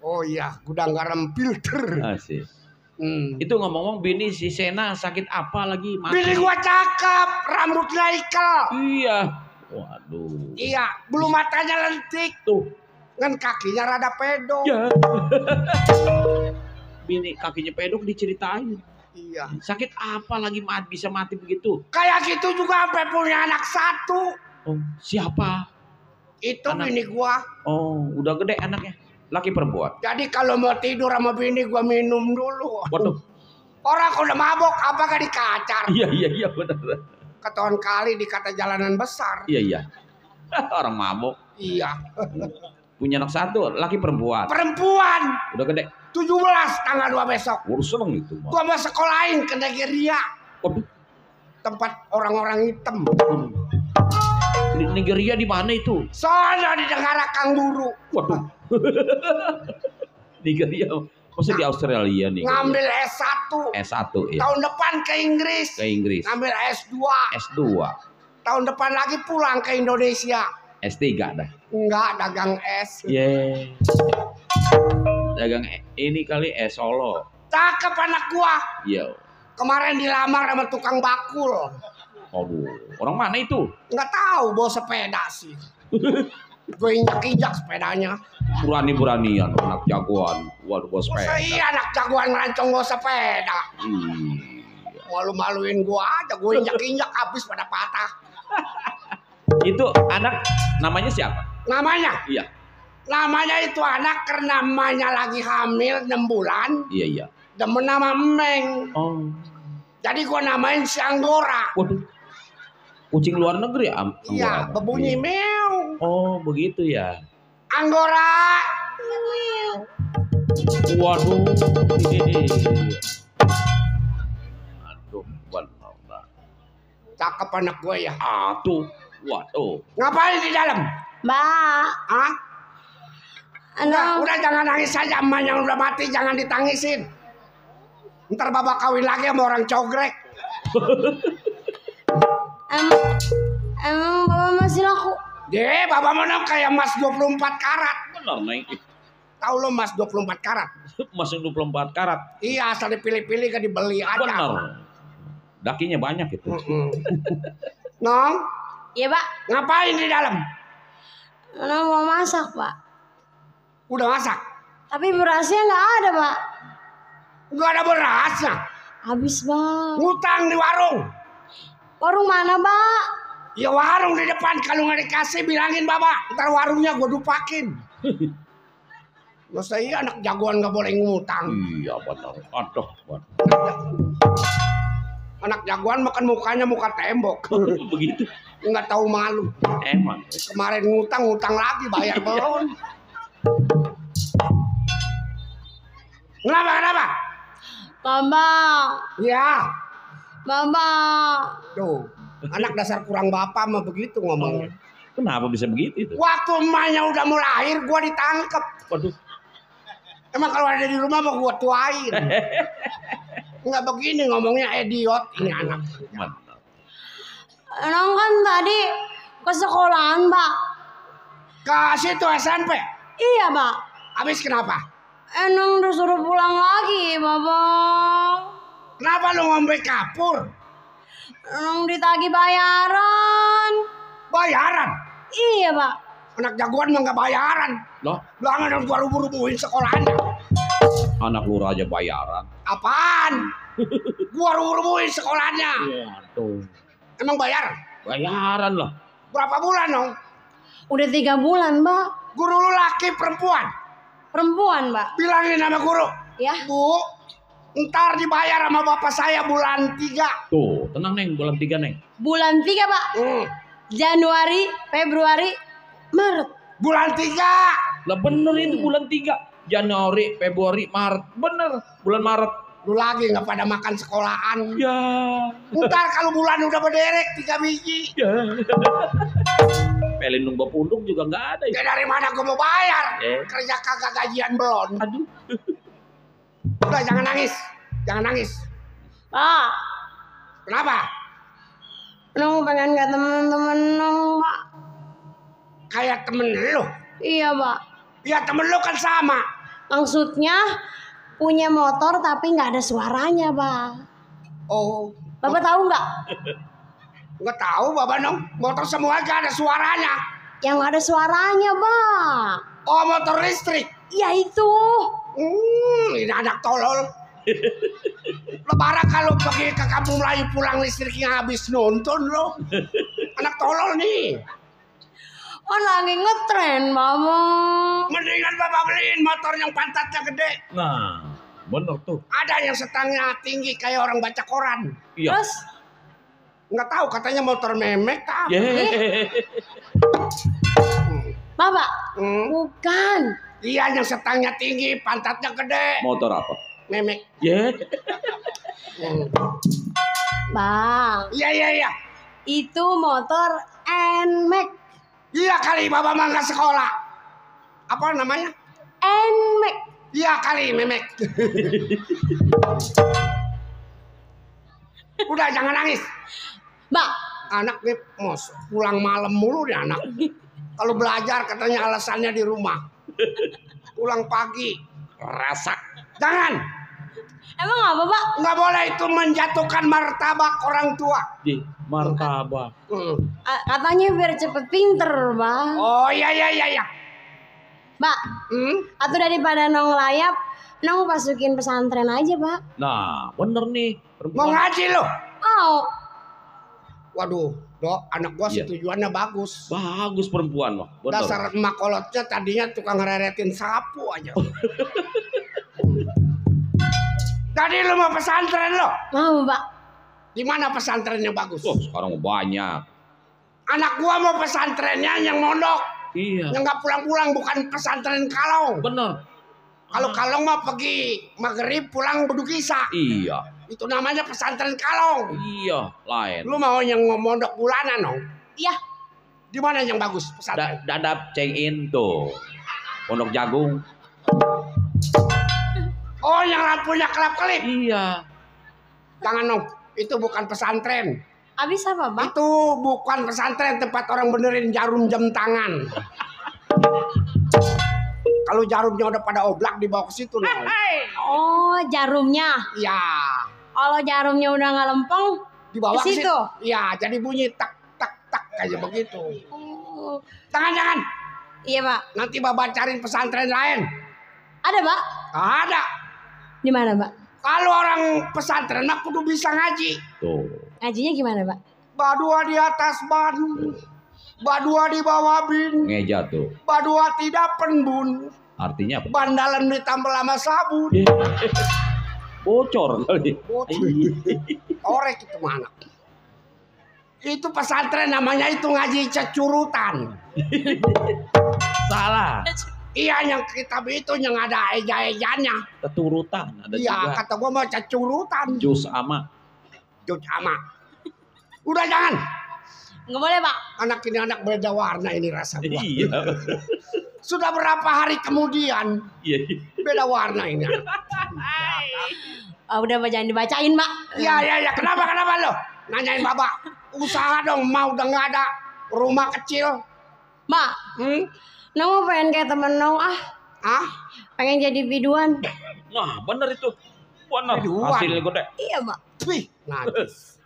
Oh iya. Gudang garam filter. Asik. Itu ngomong-ngomong bini si Sena sakit apa lagi? Mati. Bini gua cakep. Rambutnya ikel. Iya. Waduh. Iya, belum matanya lentik. Tuh. Kan kakinya rada pedok. Ya. Bini kakinya pedok diceritain. Iya. Sakit apa lagi bisa mati begitu? Kayak gitu juga sampai punya anak satu. Oh, siapa? Itu anak. Bini gua. Oh, udah gede anaknya. Laki perempuan. Jadi kalau mau tidur sama bini gua minum dulu. Waduh. Orang udah mabok apakah dikacar? Iya, benar. Ketahuan kali di kata jalanan besar. Iya. Orang mabuk. Iya. Punya anak satu, laki perempuan. Perempuan. Udah gede. 17 tanggal 2 besok. Urus dong itu. Gua mau sekolahin ke Nigeria. Waduh. Tempat orang-orang hitam. Di Nigeria di mana itu? Sono di negara kanguru. Waduh. Nigeria. Maksudnya di Australia nih. Ngambil S1. S1 ya. Tahun depan ke Inggris. Ke Inggris. Ngambil S2. S2. Tahun depan lagi pulang ke Indonesia. S3 dah. Enggak, dagang es. Yeah. Dagang ini kali es Solo. Cakep anak gua. Iya. Kemarin dilamar sama tukang bakul. Aduh, orang mana itu? Enggak tahu, bawa sepeda sih. Gue injak-injak sepedanya. Burani-buranian anak jagoan. Waduh bos sepeda. Iya anak jagoan ngerancong gua sepeda. Malu-maluin gua aja. Gue injak-injak habis pada patah. Itu anak namanya siapa? Namanya? Iya. Namanya itu anak karena emaknya lagi hamil 6 bulan. Iya. Demen nama Meng. Oh. Jadi gua namain si Anggora. Waduh. Kucing luar negeri ya? Iya, berbunyi meow. Oh, begitu ya. Anggora. Waduh. Aduh, waduh. Cakep anak gue ya. Aduh, waduh. Ngapain di dalam? Mbak. Hah? Udah jangan nangis saja, emak yang udah mati jangan ditangisin. Ntar babak kawin lagi sama orang cogrek. Emang bapak masih laku? Deh, bapak mana kayak emas 24 karat. Benar, Neng. Tahu lo emas 24 karat? Emas 24 karat? Iya, asal dipilih-pilih kan dibeli aja. Benar. Dakinya banyak itu. Nong? Iya, Pak. Ngapain di dalam? Nong mau masak, Pak. Udah masak? Tapi berasnya nggak ada, Pak. Nggak ada berasnya? Habis, Pak. Ngutang di warung. Warung mana, Mbak? Ya warung di depan. Kalau nggak dikasih bilangin, Bapak. Ntar warungnya gue dupakin. Masa iya anak jagoan nggak boleh ngutang. Iya, benar. Aduh, benar. Anak jagoan makan mukanya muka tembok. Begitu. Nggak tahu malu. Emang. Kemarin ngutang lagi bayar belum. Kenapa? Bambang. Ya. Bambang. Tuh, anak dasar kurang bapak mah begitu ngomongnya. Kenapa bisa begitu itu? Waktu emaknya udah mau lahir, gua ditangkep. Waduh. Emang kalau ada di rumah mah gua tuain. Enggak begini ngomongnya, idiot ini anak. Emang kan tadi ke sekolahan, Pak. Ke situ SMP? Iya, Pak. Habis kenapa? Enang disuruh pulang lagi, Bapak. Kenapa lu ngombe kapur? Ditagi bayaran. Bayaran? Iya, Pak. Anak jagoan mah nggak bayaran. Loh? Lu angan harus rubuh-rubuhin sekolahnya. Anak lu aja bayaran. Apaan? Gua rubuh-rubuhin sekolahnya. Waduh. Emang bayar? Bayaran lah. Berapa bulan dong? Udah 3 bulan, Mbak. Guru lu laki perempuan? Perempuan, Mbak. Bilangin sama guru. Ya. Bu, ntar dibayar sama bapak saya bulan 3. Tuh, tenang Neng, bulan 3 Neng. Bulan 3, Pak. Januari, Februari, Maret. Bulan 3. Lah bener itu bulan 3. Januari, Februari, Maret. Bener, bulan Maret. Lu lagi nggak pada makan sekolahan. Ya. Ntar kalau bulan udah berderek 3 biji. Ya. Pelin nunggu pundung juga nggak ada. Ya dari mana gua mau bayar? Kerja kagak gajian belon. Aduh. Udah jangan nangis. Jangan nangis. Pak. Kenapa? Nung pengen nggak temen-temen Nung, Pak. Kayak temen lu? Iya, Pak. Iya temen lu kan sama. Maksudnya punya motor tapi nggak ada suaranya, Pak. Oh, Bapak tahu nggak? Nggak tahu, Bapak Nong. Motor semua nggak ada suaranya. Yang nggak ada suaranya, Pak. Oh, motor listrik. Ya itu. Ini anak tolol. Lebaran kalau pergi ke Kampung Melayu pulang listriknya habis nonton loh. Anak tolol nih. Oh lagi ngetren, Mama. Mendingan Bapak beliin motor yang pantatnya gede. Nah, bener tuh. Ada yang setangnya tinggi kayak orang baca koran. Iya. Terus? Nggak tahu katanya motor memek apa. Bapak? Bukan. Iya yang setangnya tinggi, pantatnya gede. Motor apa? Memek. Iya. Bang. Iya. Itu motor NMAX. Iya kali Bapak mah nggak sekolah. Apa namanya? Enmek. Iya kali memek. Udah jangan nangis. Mbak, anak nih mos pulang malam mulu nih anak. Kalau belajar katanya alasannya di rumah. Pulang pagi rasak. Jangan. Emang apa, Pak? Nggak boleh itu menjatuhkan martabak orang tua. Di martabak. Katanya biar cepet pinter, Bang. Oh iya. Pak, atau daripada Nong layap, Nong pasukin pesantren aja, Pak. Nah, bener nih. Mau ngaji lo? Mau. Waduh, Dok, anak gua tujuannya bagus. Bagus perempuan, Pak. Bener. Dasar emak kolotnya tadinya tukang ngereretin sapu aja. Tadi lu mau pesantren lo? Mau, Pak. Di mana pesantren yang bagus? Oh, sekarang banyak. Anak gua mau pesantrennya yang mondok. Iya. Yang nggak pulang-pulang, bukan pesantren kalong. Bener. Kalau kalong mah pergi maghrib pulang bedugisa. Iya. Itu namanya pesantren kalong. Iya, lain. Lu mau yang mondok bulanan, dong? Iya. Di mana yang bagus pesantren? Dadap cengin tuh. Pondok jagung. Oh, yang lampunya kelap-kelip. Iya. Jangan, Nong. Itu bukan pesantren. Habis apa, Bang? Itu bukan pesantren tempat orang benerin jarum jam tangan. Kalau jarumnya udah pada oblak dibawa ke situ, Nong. Oh, jarumnya. Iya. Kalau jarumnya udah nggak lempeng, dibawa ke situ. Iya, jadi bunyi tak tak tak kayak begitu. Oh. Jangan. Iya, Pak. Nanti Bapak cariin pesantren lain. Ada, Pak? Ada. Di mana, Pak? Kalau orang pesantren aku tuh bisa ngaji. Tuh. Ngajinya gimana, Pak? Badua di atas ban. Badua di bawah bin. Ngeja tuh. Badua tidak penbun. Artinya apa? Ban dalam ditambal sama sabun. Bocor kali. Bocor. Orek itu mana? Itu pesantren namanya itu ngaji cecurutan. Salah. Iya yang kitab itu yang ada eja-ejanya. Keturutan ada juga. Iya kata gua mau cecurutan. Jus ama. Udah jangan. Nggak boleh, Pak. Anak ini anak beda warna ini rasa gua. Iya. Sudah berapa hari kemudian? Iya. Beda warna ini. Udah jangan dibacain, Pak. Iya. Kenapa lo? Nanyain Bapak. Usaha dong mau udah nggak ada rumah kecil. Pak. Nong pengen kayak temen Nong pengen jadi biduan. Nah bener itu, bener. Hasil gede. Iya, Pak. Wih, najis.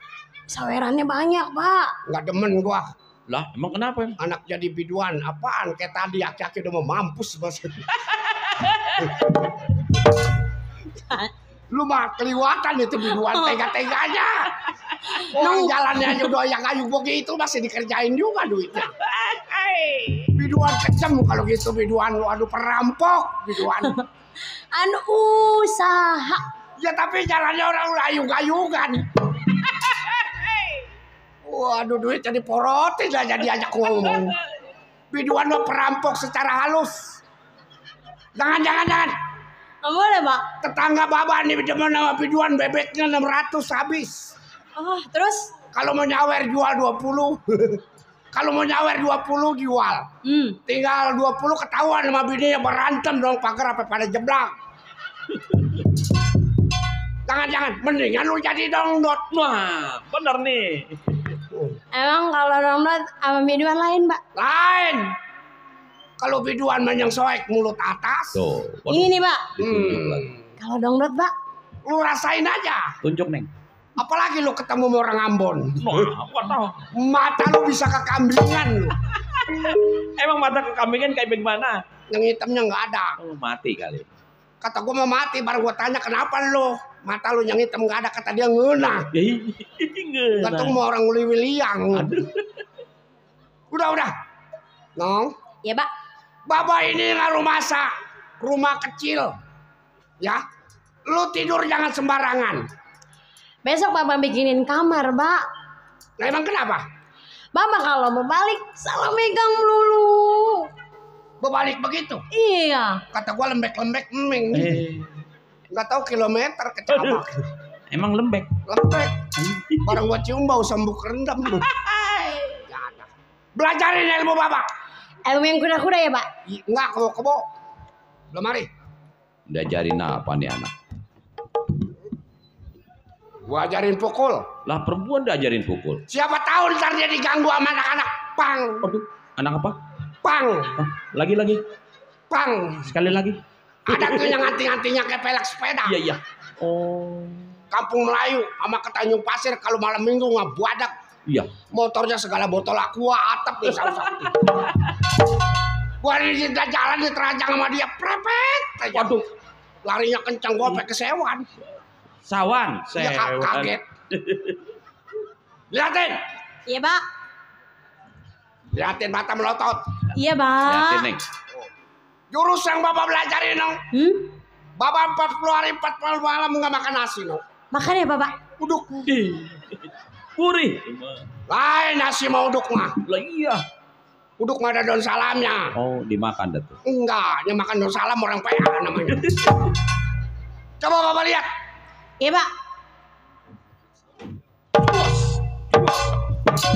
Sawerannya banyak, Pak. Nggak demen gua. Lah, emang kenapa ya? Anak jadi biduan, apaan? Kayak tadi aki-aki udah mau mampus maksudnya. Lu mah keliwatan itu biduan, tega-teganya. Orang jalannya aja doyang ayung begitu masih dikerjain juga duitnya. Biduan kecem kalau gitu, biduan. Waduh, perampok biduan. Anu usaha. Ya tapi jalannya orang ayung-ayungan. Waduh, duit jadi porotin aja diajak ngomong. Biduan lo perampok secara halus. Jangan. Nggak boleh, Pak. Tetangga Bapak nih demen sama biduan, bebeknya 600 habis. Oh, terus? Kalau mau nyawer jual 20. Kalau mau nyawer 20 jual. Tinggal 20 ketahuan sama bininya berantem dong, pagar apa pada jeblak. Jangan, mendingan lu jadi dongdot. Wah, bener nih. Emang kalau dongdot sama biduan lain, Pak? Lain. Kalau biduan banyak soek mulut atas. Tuh, ini nih, Pak. Kalau dongdot, Pak, lu rasain aja. Tunjuk, Neng. Apalagi lu ketemu orang Ambon. Wah, mata lu bisa kekambingan lu. Emang mata kekambingan kayak bagaimana? Yang hitamnya nggak ada. Oh, mati kali. Kata gue mau mati, baru gue tanya kenapa lu. Mata lu yang hitam gak ada, kata dia ngena. Kata gue mau orang liwiliang. Udah. Nong? Ya, Pak? Bapak ini ngaruh masak. Rumah kecil. Ya? Lu tidur jangan sembarangan. Besok Bapak bikinin kamar, Pak. Nah, emang kenapa? Bapak kalau mau balik, salah megang melulu. Balik begitu? Iya. Kata gua lembek-lembek emeng. Enggak tahu kilometer ke Camak. Emang lembek? Lembek. Orang gua cium bau sambuk rendam. Belajarin ilmu Bapak. Ilmu yang kuda-kuda ya, Pak? Enggak, kebo-kebo. Belum mari. Udah ajarin apa nih anak? Gua ajarin pukul. Lah perempuan udah ajarin pukul. Siapa tahu ntar dia diganggu sama anak-anak pang. Aduh, anak apa? Pang. Lagi-lagi. Pang. Sekali lagi. Ada tuh yang anting-antingnya kayak pelek sepeda. Iya. Oh. Kampung Melayu sama ke Tanjung Pasir kalau malam minggu nggak buadak. Iya. Motornya segala botol aqua, atap nih sausati. Gua ini jalan diterajang sama dia prepet. Waduh. Larinya kencang, gua sampai kesewan. Sawan. Saya kaget. Liatin. Iya, Pak. Liatin mata melotot. Iya, Pak. Liatin, Neng. Jurus yang Bapak belajarin, Nong. Bapak 40 hari 40 malam nggak makan nasi, Nong. Makan ya, Bapak? Uduk. Puri. Lain nasi mau uduk mah. Lah iya. Uduk mah ada daun salamnya. Oh, dimakan dah tuh. Enggak, dia makan daun salam orang PA namanya. Coba Bapak lihat. Iya, Pak.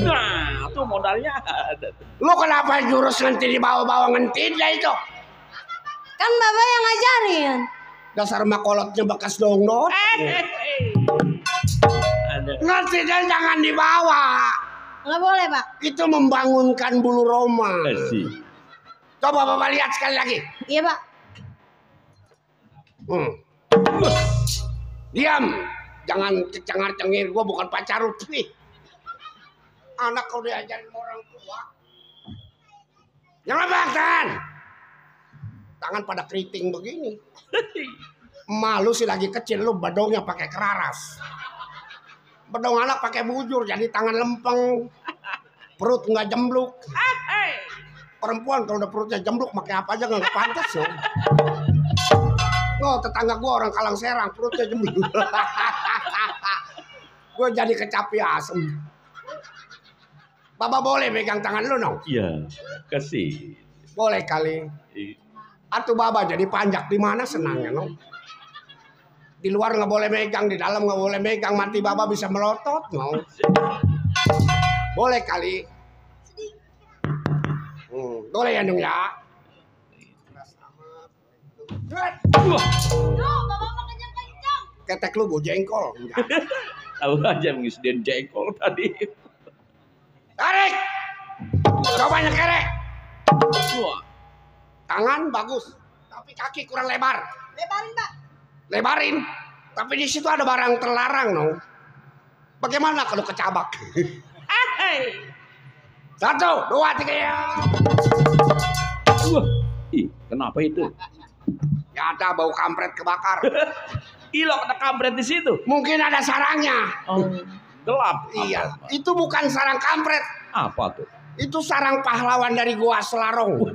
Nah, tuh modalnya ada. Lu kenapa jurus nanti dibawa-bawa ngentin ya itu? Kan Bapak yang ngajarin. Dasar makolotnya bekas dongdot. Ngerti dan jangan dibawa. Nggak boleh, Pak. Itu membangunkan bulu roma. Coba Bapak lihat sekali lagi. Iya, Pak. Diam. Jangan cengar-cengir, gua bukan pacar lu nih. Anak kau diajarin orang tua. Yang lebakan. Tangan pada keriting begini. Malu sih lagi kecil lu bedongnya pakai keraras. Bedong anak pakai bujur jadi tangan lempeng. Perut nggak jembluk. Perempuan kalau udah perutnya jembluk pakai apa aja nggak pantas loh. Oh, tetangga gua orang Kalang Serang perutnya jembluk. Gua jadi kecapi asem. Bapak boleh pegang tangan lu, Nong? Iya, kasih. Boleh kali. Atuh Bapak jadi panjak di mana senangnya, Nong? Di luar nggak boleh megang, di dalam nggak boleh megang, mati Bapak bisa melotot, Nong. Boleh kali. Boleh ya, Nong ya. Bapak mau kencang. Ketek lu bau jengkol. Tahu aja mengisiden jengkol tadi. Tarik, coba nyekerek. Tangan bagus, tapi kaki kurang lebar. Lebarin, Pak. Lebarin, tapi di situ ada barang terlarang, Nong. Bagaimana kalau kecabak? 1, 2, 3. Ih, kenapa itu? Ya ada bau kampret kebakar. Ilok ada kampret di situ. Mungkin ada sarangnya. Oh, gelap. Iya, apa? Itu bukan sarang kampret. Apa tuh? Itu sarang pahlawan dari Goa Selarong.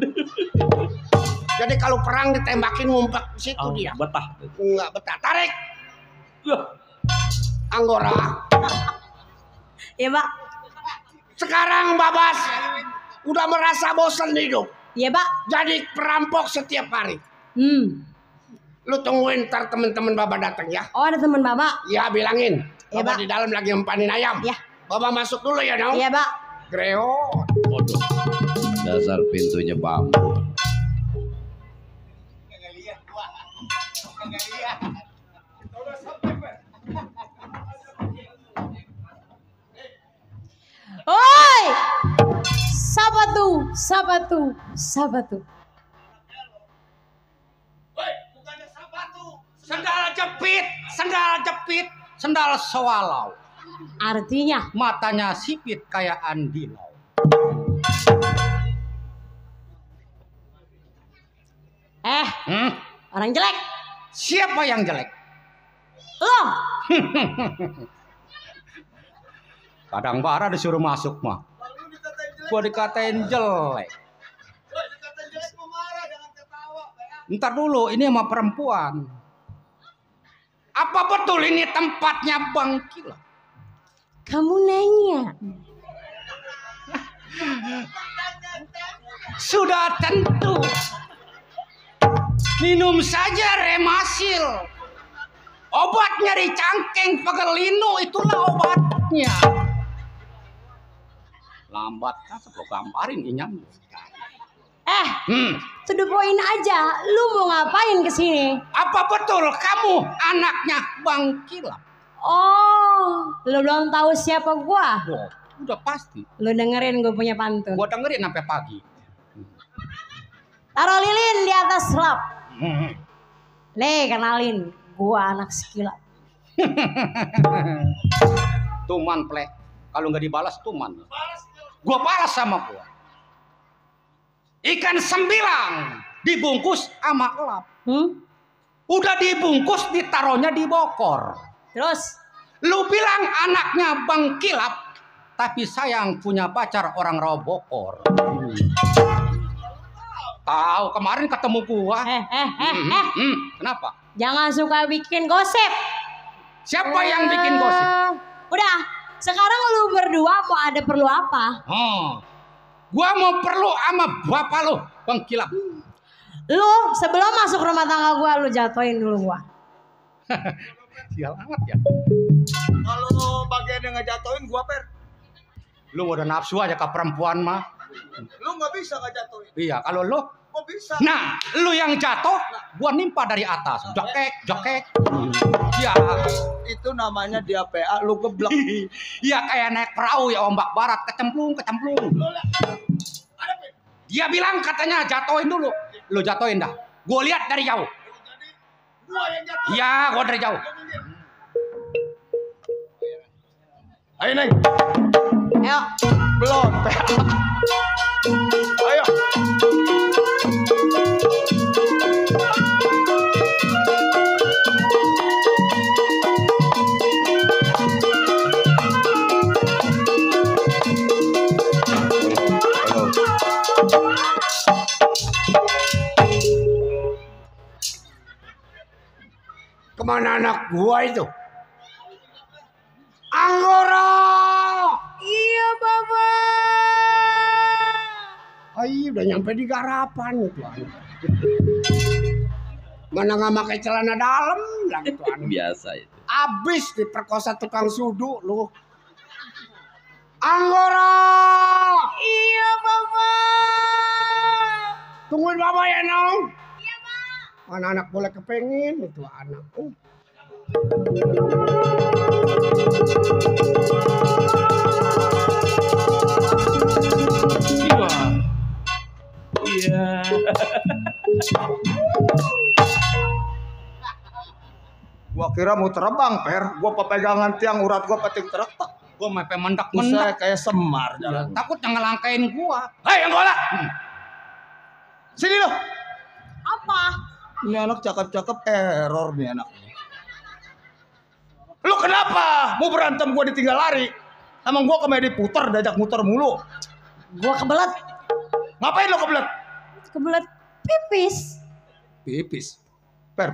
Jadi kalau perang ditembakin ngumpet di situ. Oh, dia. Betah. Enggak betah. Tarik. Anggora. Iya, Pak. Sekarang Babas udah merasa bosan hidup. Iya, Pak. Jadi perampok setiap hari. Lu tungguin ntar temen-temen Baba datang ya. Oh, ada temen Baba? Ya, bilangin. Ya, Baba di dalam lagi mempanin ayam. Ya. Baba masuk dulu ya, dong. Iya, Pak. Greot. Waduh. Dasar pintunya bambu. Oi! Sabatu. Sendal jepit, sendal Swalau. Artinya? Matanya sipit kayak Andy Lau. Orang jelek. Siapa yang jelek? Lo. Kadang bara disuruh masuk mah. Gua dikatain jelek. Ntar dulu, ini sama perempuan. Apa betul ini tempatnya Bang Kilap? Kamu nanya. Sudah tentu. Minum saja Remasil. Obat nyeri cangkeng pegelinu itulah obatnya. Lambat kata lo gambarin inyam. To the point aja, lu mau ngapain kesini? Apa betul kamu anaknya Bang Kilap? Oh, lu belum tahu siapa gua? Oh, udah pasti. Lu dengerin gua punya pantun. Gua dengerin sampai pagi. Taruh lilin di atas lap. Nih, kenalin, gua anak Kilap. Tuman plek, kalau nggak dibalas tuman. Gua balas sama gua. Ikan sembilang dibungkus sama lap. Udah dibungkus ditaruhnya di Bogor. Terus? Lu bilang anaknya Bang Kilap, tapi sayang punya pacar orang Bogor. Tahu kemarin ketemu gua. Kenapa? Jangan suka bikin gosip. Siapa yang bikin gosip? Udah, sekarang lu berdua mau ada perlu apa? Gua mau perlu sama bapak lo, Bang Kilap. Lo sebelum masuk rumah tangga gua, lo jatuhin dulu gua. Sial amat ya. Kalau bagian yang ngejatuhin gua, Per. Lo udah nafsu aja ke perempuan mah. Lo nggak bisa ngejatuhin. Iya, kalau lo gua bisa. Nah, lo yang jatuh, gua nimpa dari atas. Jokek. Ya, itu namanya dia PA, lu geblek. Iya, kayak naik perahu ya ombak barat, kecemplung. Dia bilang katanya jatohin dulu. Lu jatohin dah. Gua lihat dari jauh. Iya, gua dari jauh. Ayo, Neng. Ayo. Belum, PA. Ayo. Kemana anak gua itu? Anggora. Iya, Baba. Ayo udah nyampe di garapan itu anak. Mana nggak pakai celana dalam lah itu anak. Biasa itu. Abis diperkosa tukang sudu lu. Anggora. Iya, Baba. Tungguin Baba ya, Nong. Anak-anak boleh kepengen itu anak. Iya. Gua kira mau terbang, Per. Gua pepegangan tiang urat gua peting teretak. Gue mepe mendak-mendak kayak semar jalan. Takutnya ngelangkain gue. Hei Anggora, sini lo. Apa? Ini anak cakep-cakep error nih anak. Lu kenapa? Mau berantem gue ditinggal lari? Emang gue komedi putar, diajak muter mulu. Gue kebelet. Ngapain lo kebelet? Kebelet pipis. Pipis? Per.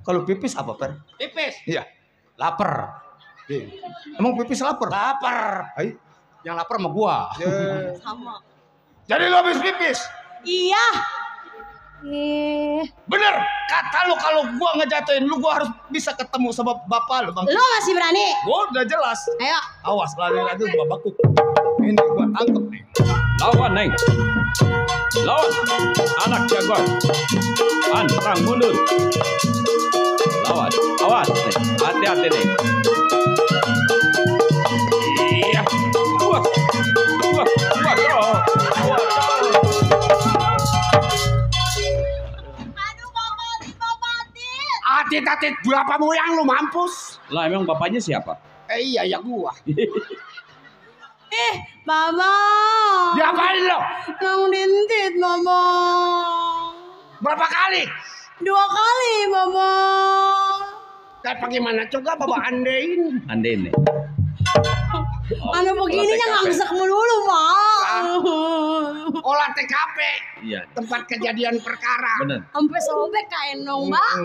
Kalau pipis apa per? Pipis? Iya. Laper. Emang pipis lapar? Lapar. Hai? Yang lapar sama gua. Yeah. Sama. Jadi lo habis pipis? Iya. Bener. Kata lu kalau gua ngejatuhin lu, gua harus bisa ketemu sama bapak lu bang. Lu masih berani? Gua udah jelas. Ayo. Awas lagi babakku. Ini gua tangkep nih. Lawan neng. Lawan. Anak jagoan. Pantang mundur. Lawan. Awas neng. Hati-hati neng. Iya. Tatit berapa moyang lu mampus? Lah emang bapaknya siapa? Iya ya gua. Mama. Diapain lo? Nang dintit mama. Berapa kali? 2 kali mama. Tapi bagaimana coba bapak andein? Andein nih. Anu begininya ngangsek melulu bang. Olah TKP. Iya. Tempat kejadian perkara. Bener. Sampai sobek kain dong bang.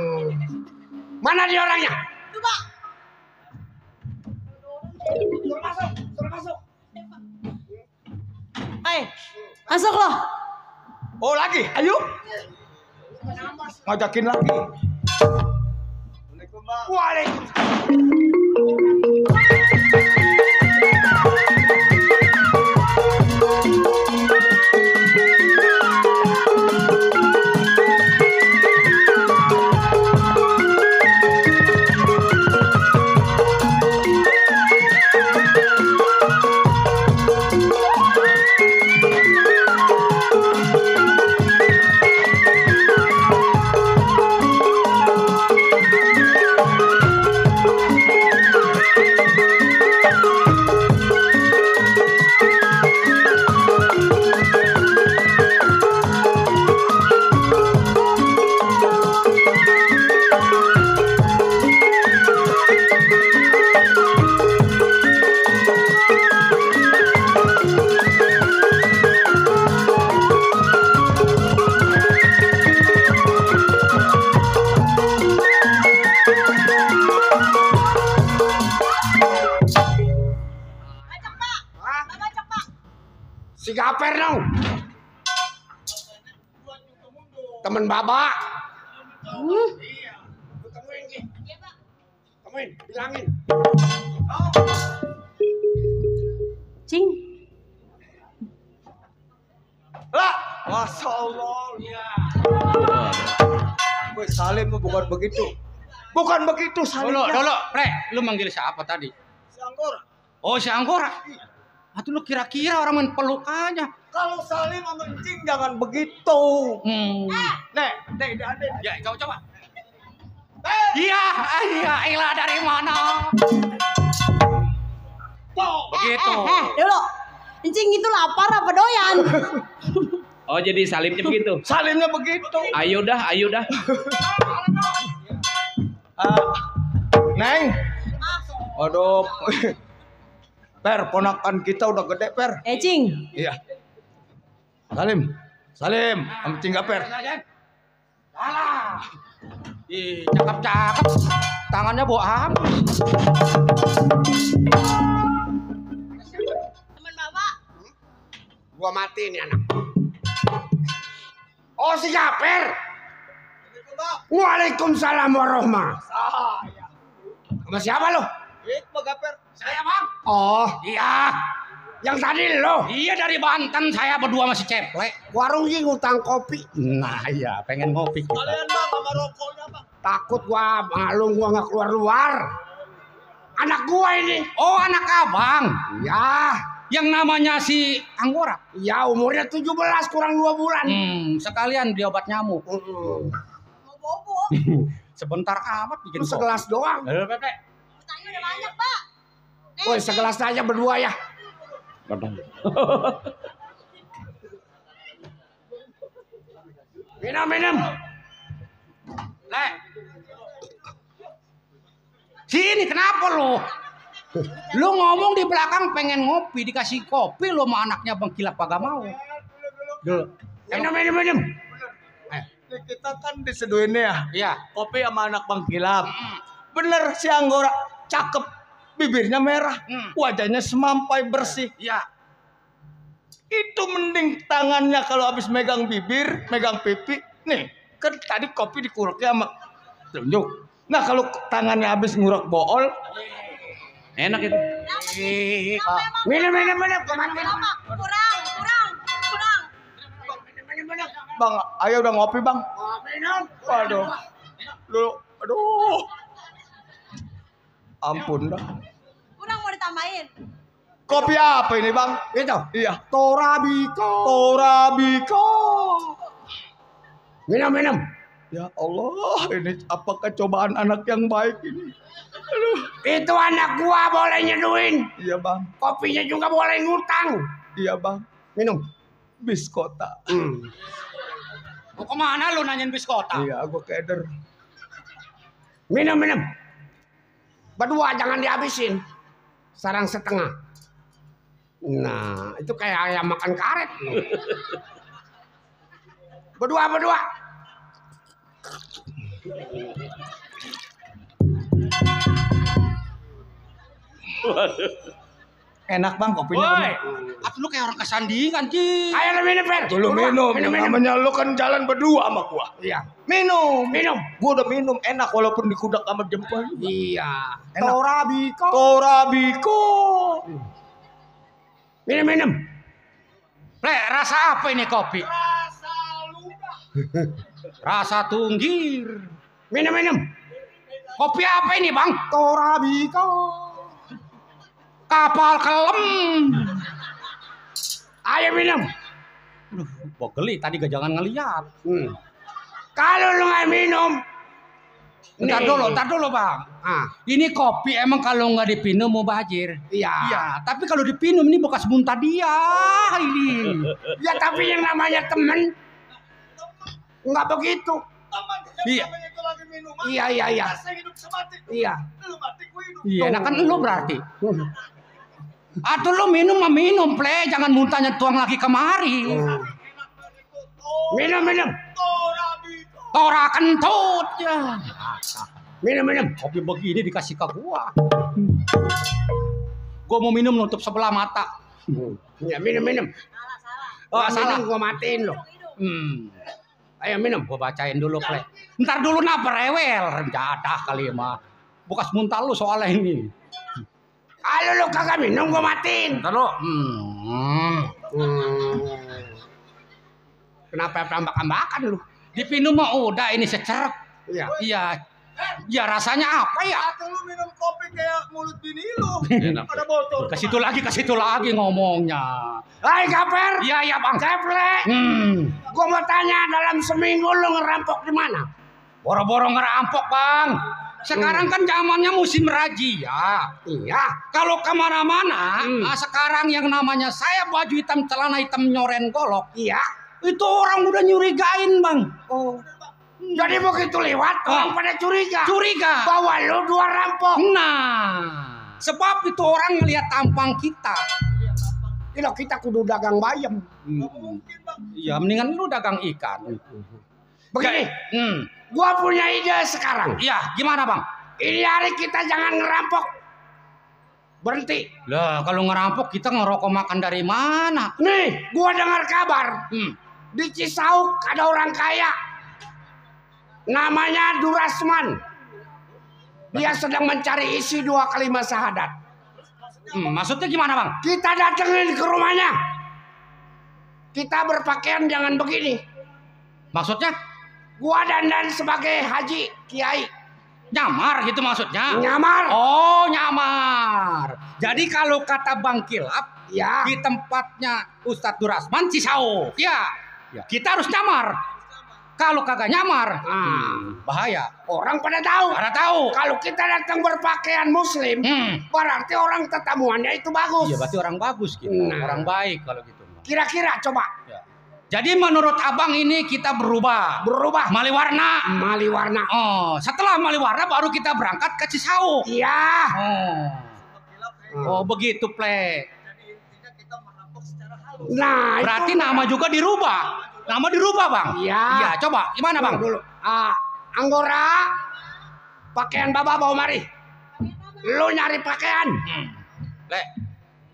Mana dia orangnya? Tuh, Pak. Suruh masuk, suruh masuk. Hai, masuk loh. Oh lagi, ayo. Ngajakin lagi. Assalamualaikum, Bang. Waalaikumsalam. Temen babak. Iya. Temuin sih. Iya pak. Temuin. Bilangin. Cing. Lah. Masya Allah. Iya. Gue salim bukan begitu. Bukan begitu salimnya. Dulu. Pre. Lu manggil siapa tadi? Si Anggora. Oh si Anggora. Aduh lu kira-kira orang main peluk aja. Kalau saling memencing jangan begitu. Nek. Ya, coba. Iya, iya, dari mana? Begitu. Dulu. Mencing itu lapar apa doyan? Oh, jadi salimnya begitu. Salimnya begitu. Ayo dah. Neng. Aduh. Per, ponakan kita udah gede, Per. Cing. Iya. Salim. Sama Cing gak, Per? Salah. Ih, cakep. Tangannya bawa habis. Temen bapak. Gua mati nih anak. Oh, si Gaper. Waalaikumsalam warahmatullahi wabarakatuh. Sama siapa lo? Itu Gaper. Saya bang. Oh iya. Yang tadi lo. Iya dari Banten saya berdua masih ceplek. Warung sih ngutang kopi. Nah iya pengen ngopi. Kalian bang sama rokoknya bang. Takut gua malu gua nggak keluar. Anak gua ini. Oh anak abang. Iya. Yang namanya si Anggora. Iya umurnya 17 kurang 2 bulan. Sekalian beli obat nyamuk. Mau bobo. Sebentar amat bikin. Lu segelas doang. Tanya udah banyak pak. Woi, segelas aja berdua ya. Minum, minum. Lek. Sini, kenapa lu? Lu ngomong di belakang pengen ngopi, dikasih kopi lu sama anaknya Bang Kilap kagak mau. Minum, minum, minum. Kita kan diseduhin ya. Iya. Kopi sama anak Bang Kilap. Bener si Anggora cakep. Bibirnya merah, wajahnya semampai bersih. Ya. Itu mending tangannya kalau habis megang bibir, megang pipi. Nih, kan tadi kopi dikuruknya sama tunjuk. Nah, kalau tangannya habis nguruk bool, enak itu. Minum, minum, minum. Kurang, kurang, kurang. Bang, ayo udah ngopi, Bang. Minum. Aduh. Lu, aduh. Ampun dah. Kurang mau ditambahin. Kopi apa ini, Bang? Itu. Iya. Torabika. Torabika. Minum, minum. Ya Allah, ini apakah cobaan anak yang baik ini? Aduh. Itu anak gua boleh nyeduin. Iya, Bang. Kopinya juga boleh ngutang. Iya, Bang. Minum. Biskota. Mau kemana lu nanyain biskota? Iya, gua keder. Minum, minum. Berdua jangan dihabisin, sarang setengah. Nah, itu kayak ayam makan karet. Berdua, berdua. Enak, Bang, kopinya. Woi, lu kayak orang kesandingan, Ci. Ayo minum, Fer. Lu minum, namanya lu kan jalan berdua sama gua. Iya. Minum, minum. Gua udah minum, enak walaupun dikudak sama jempol. Iya. Torabika. Torabika. Minum, minum. Le, rasa apa ini kopi? Rasa ludah. Rasa tunggir. Minum, minum. Kopi apa ini, Bang? Torabika. Kapal kelem. Ayo minum. Aduh, bogeli tadi gak jangan ngeliat. Kalau lu gak minum. Ntar dulu, Bang. Ah, ini kopi emang kalau nggak dipinum mau bajir. Iya. Ya, tapi kalau dipinum ini bekas muntah dia ini. Ya tapi yang namanya temen nggak begitu. Iya. Iya, iya, iya. Iya. Iya, nah kan lu berarti. Atau lu minum mah minum, play, jangan muntahnya tuang lagi kemari. Minum, minum. Tora kentut ya. Minum, minum. Kopi begini dikasih ke gua. Gua mau minum nutup sebelah mata. Ya minum, minum. Oh, salah gua matiin lo. Ayo minum, gua bacain dulu, play. Ntar dulu napa rewel, jadah kali mah. Bekas muntah lu soalnya ini. Kalau lu kagak minum gua matiin. Terus. Kenapa ambak-ambakan lu? Dipinum mah udah ini secerep. Iya. Iya. Ya rasanya apa ya? Atau lu minum kopi kayak mulut bini lu. Ada botol. Ke situ lagi ngomongnya. Hai, Kaper. Iya, iya, Bang. Keple. Gua mau tanya dalam seminggu lu ngerampok di mana? Boro-boro ngerampok, Bang. Sekarang kan zamannya musim razia. Iya. Kalau kemana-mana, sekarang yang namanya saya baju hitam, celana hitam, nyoren golok. Iya. Itu orang udah nyurigain, Bang. Oh. Jadi begitu lewat, orang pada curiga. Curiga. Bahwa lu dua rampok. Nah. Sebab itu orang ngelihat tampang kita. Iya, kita kudu dagang bayam. Iya, mendingan lu dagang ikan. Begini. Gua punya ide sekarang. Iya, gimana, Bang? Ini hari kita jangan ngerampok. Berhenti. Lah, kalau ngerampok kita ngerokok makan dari mana? Nih, gua dengar kabar. Di Cisau ada orang kaya. Namanya Durasman. Dia sedang mencari isi 2 kalimat syahadat. Maksudnya gimana, Bang? Kita datengin ke rumahnya. Kita berpakaian jangan begini. Maksudnya? Gua dandan sebagai haji kiai. Nyamar gitu maksudnya? Nyamar. Oh, nyamar. Jadi kalau kata Bang Kilap, ya, di tempatnya Ustadz Durasman Cisau, ya, kita harus nyamar. Kalau kagak nyamar, bahaya. Orang pada tahu. Pada tahu. Kalau kita datang berpakaian muslim, berarti orang tetamuannya itu bagus. Iya, berarti orang bagus kita. Orang baik kalau gitu. Kira-kira coba. Ya. Jadi menurut abang ini kita berubah. Berubah. Maliwarna. Maliwarna. Oh, setelah Maliwarna baru kita berangkat ke Cisau. Iya. Oh, begitu, Plek. Jadi intinya kita merampok secara halus. Nah, berarti nama juga dirubah. Nama dirubah, Bang. Iya. Iya, coba. Gimana, Bang? Dulu. Anggora, pakaian Baba bawa mari. Lu nyari pakaian. Lek.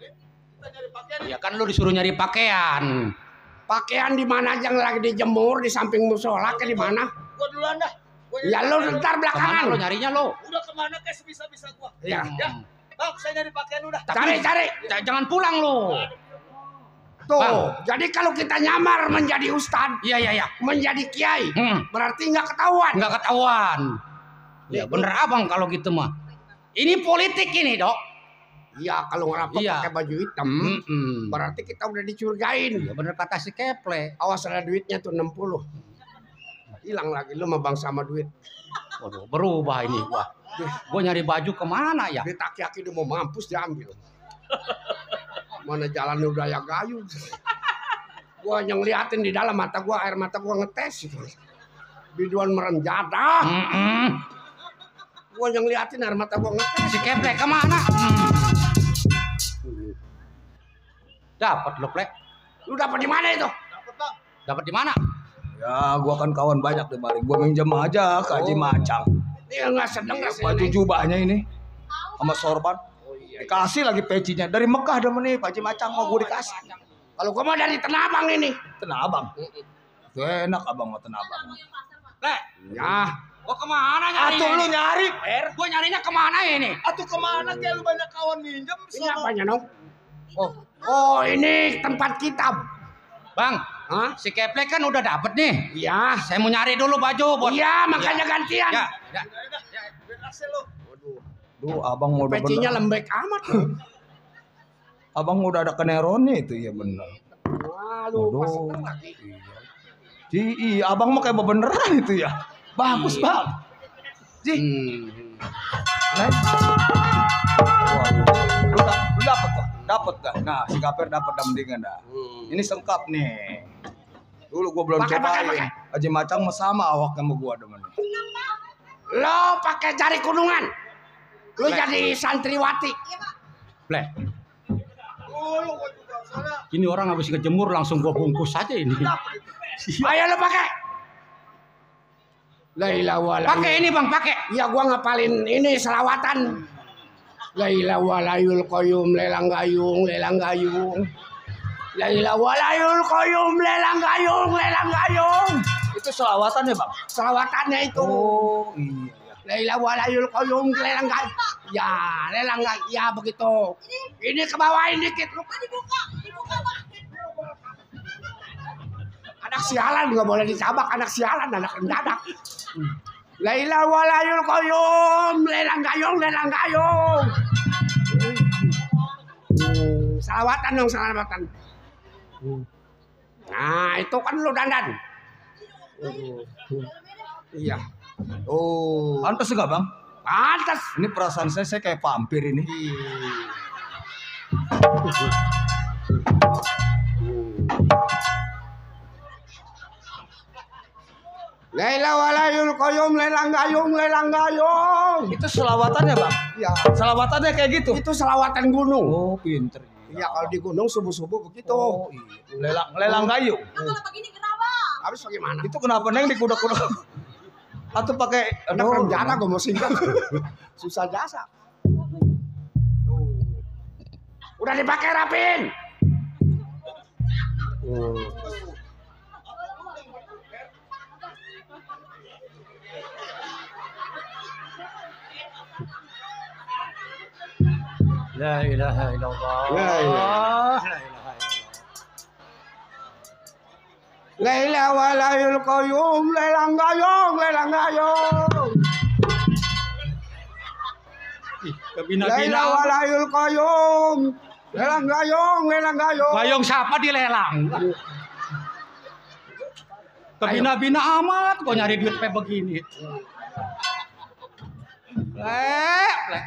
Kita nyari pakaian. Ya kan lu disuruh nyari pakaian. Pakaian di mana aja yang lagi dijemur di samping musola ke di mana? Gua duluan dah. Ya lu ntar belakangan. Lu nyarinya lu. Udah kemana ke sebisa-bisa gua. Ya. Ya. Bang, saya nyari pakaian udah. Cari. Jangan pulang lu. Tuh. Bang. Jadi kalau kita nyamar menjadi ustad, iya. Menjadi kiai, berarti nggak ketahuan. Nggak ketahuan. Ya bener abang kalau gitu mah. Ini politik ini, Dok. Ya kalau ngerampok pakai baju hitam, berarti kita udah dicurigain. Ya bener kata si Keple. Awas ada duitnya tuh 60. Hilang lagi lu sama bang sama duit. Waduh, berubah ini gua. Gua nyari baju kemana ya? Ditaki-aki dia mau mampus diambil. Mana jalannya udah ya gayu. Gua yang liatin di dalam mata gua, air mata gua ngetes. Biduan merenjada. Gua yang liatin air mata gua ngetes. Si Keple kemana? Dapat lo, Plek. Lu dapat di mana itu? Dapat, Bang. Dapat di mana? Ya, gua kan kawan banyak di mari. Gua minjem aja ke Haji Macang. Dia enggak seneng sama baju jubahnya ini. Sama sorban. Dikasih lagi pecinya dari Mekah demen nih, Haji Macang mau gua dikasih. Kalau gua mah dari Tenabang ini. Tenabang. Itu enak abang mau Tenabang. Lek. Ya. Gua kemana nyari? Atuh lu nyari. Gua nyarinya kemana ini? Atuh kemana kayak lu banyak kawan minjem. Ini apanya, Nong? Oh, ini tempat kita, Bang. Hah? Si Keple kan udah dapet nih. Iya. Saya mau nyari dulu baju. Buat... Iya, makanya gantian. Ya, ya. Waduh, duh, abang mau udah pecinya lembek amat loh. Abang udah ada keneronnya itu ya benar. Waduh, pas lagi. Ji, abang mah kayak beneran itu ya. Bagus, Bang. Ji. Lu dapet kok? Dapet dah. Nah, si Kaper dapet dah mendingan dah. Ini sengkap nih. Dulu gua belum cobain. Haji Macang sama awaknya sama gua demen. Lo pakai cari kunungan. Lo jadi santriwati. Bleh. Ini orang habis ngejemur langsung gua bungkus aja ini. Ayo lo pakai. La ilaha illallah. Pakai ini, Bang, pakai. Ya gua ngapalin ini selawatan. La ilaha walayul qayyum lelang gayung lelang gayung. La ilaha walayul qayyum lelang gayung lelang gayung. Itu selawatan ya, Bang? Selawatannya itu. Oh, iya. La ilaha walayul qayyum lelang gayung. Ya, lelang gayung ya begitu. Ini ke bawahin dikit. Lupa dibuka, Bang. Anak sialan enggak boleh dicabak, anak sialan, anak mendadak. La ilaha walayul qayyum lelang gayung lelang gayung. Salawatan dong, salawatan. Nah, itu kan lu dandan. Iya. Oh, pantas enggak, Bang? Pantas. Ini perasaan saya kayak vampir ini. Laila walayul qayyum lelang gayung. Itu selawatannya, Bang? Iya. Selawatannya kayak gitu? Itu selawatan gunung. Oh, pinter. Iya, kalau di gunung subuh-subuh begitu. Oh, iya. Lelang gayung. Kalau begini kenapa? Habis bagaimana? Itu kenapa neng di kuda-kuda? Atau pakai... Ada kerjaan gue mau singkat. Susah jasa. Udah dipakai rapin. La ilaha illallah. La ilaha illallah. La ilaha walayul qayyum lelang gayung lelang gayung. La ilaha walayul qayyum lelang gayung lelang gayung. Gayung siapa dilelang? Kebina-bina amat kok nyari duit kayak begini. Lek.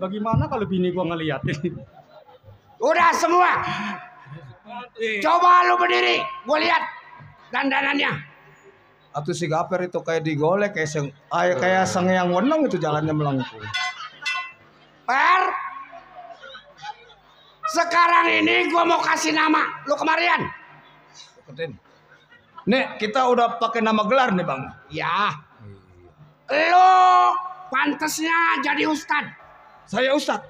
Bagaimana kalau bini gua ngeliatin? Udah semua. Coba lu berdiri, gua lihat dandanannya. Atau si Gaper itu kayak digolek kayak seng, kayak seng yang wenang itu jalannya melengkung. Per, sekarang ini gua mau kasih nama lu kemarian. Nih kita udah pakai nama gelar nih bang. Ya. Lo pantesnya jadi ustad. Saya ustad.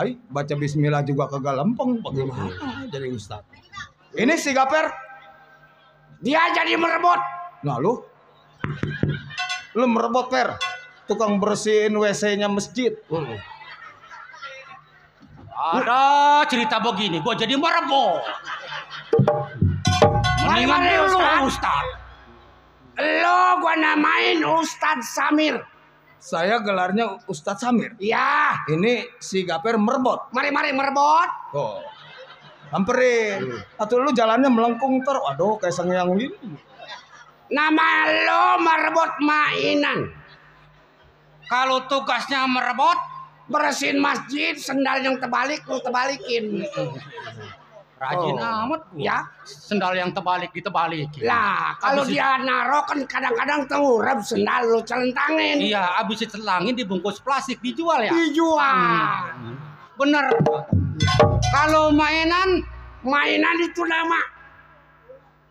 Ay, baca bismillah juga kagak lempeng. Bagaimana jadi ustad? Ini si Gaper. Dia jadi merebut. Nah lu merebut per. Tukang bersihin WC-nya masjid. Ada cerita begini. Gua jadi merebut. Mendingan lu ustad. Lo gua namain Ustad Samir. Saya gelarnya Ustad Samir. Ya. Ini si Gaper merebot. Mari merebot. Oh. Hamperin. Atau lu jalannya melengkung ter. Aduh kayak yang ini. Nama lo merebot mainan. Kalau tugasnya merebot, bersihin masjid, sendal yang terbalik lu terbalikin. Rajin amat ya, sendal yang terbalik ditebalikin. Lah, kalau dia naruh kan kadang-kadang terurap sendal lu celentangin. Iya, abis dicelentangin dibungkus plastik dijual ya. Dijual. Bener. Kalau mainan itu nama.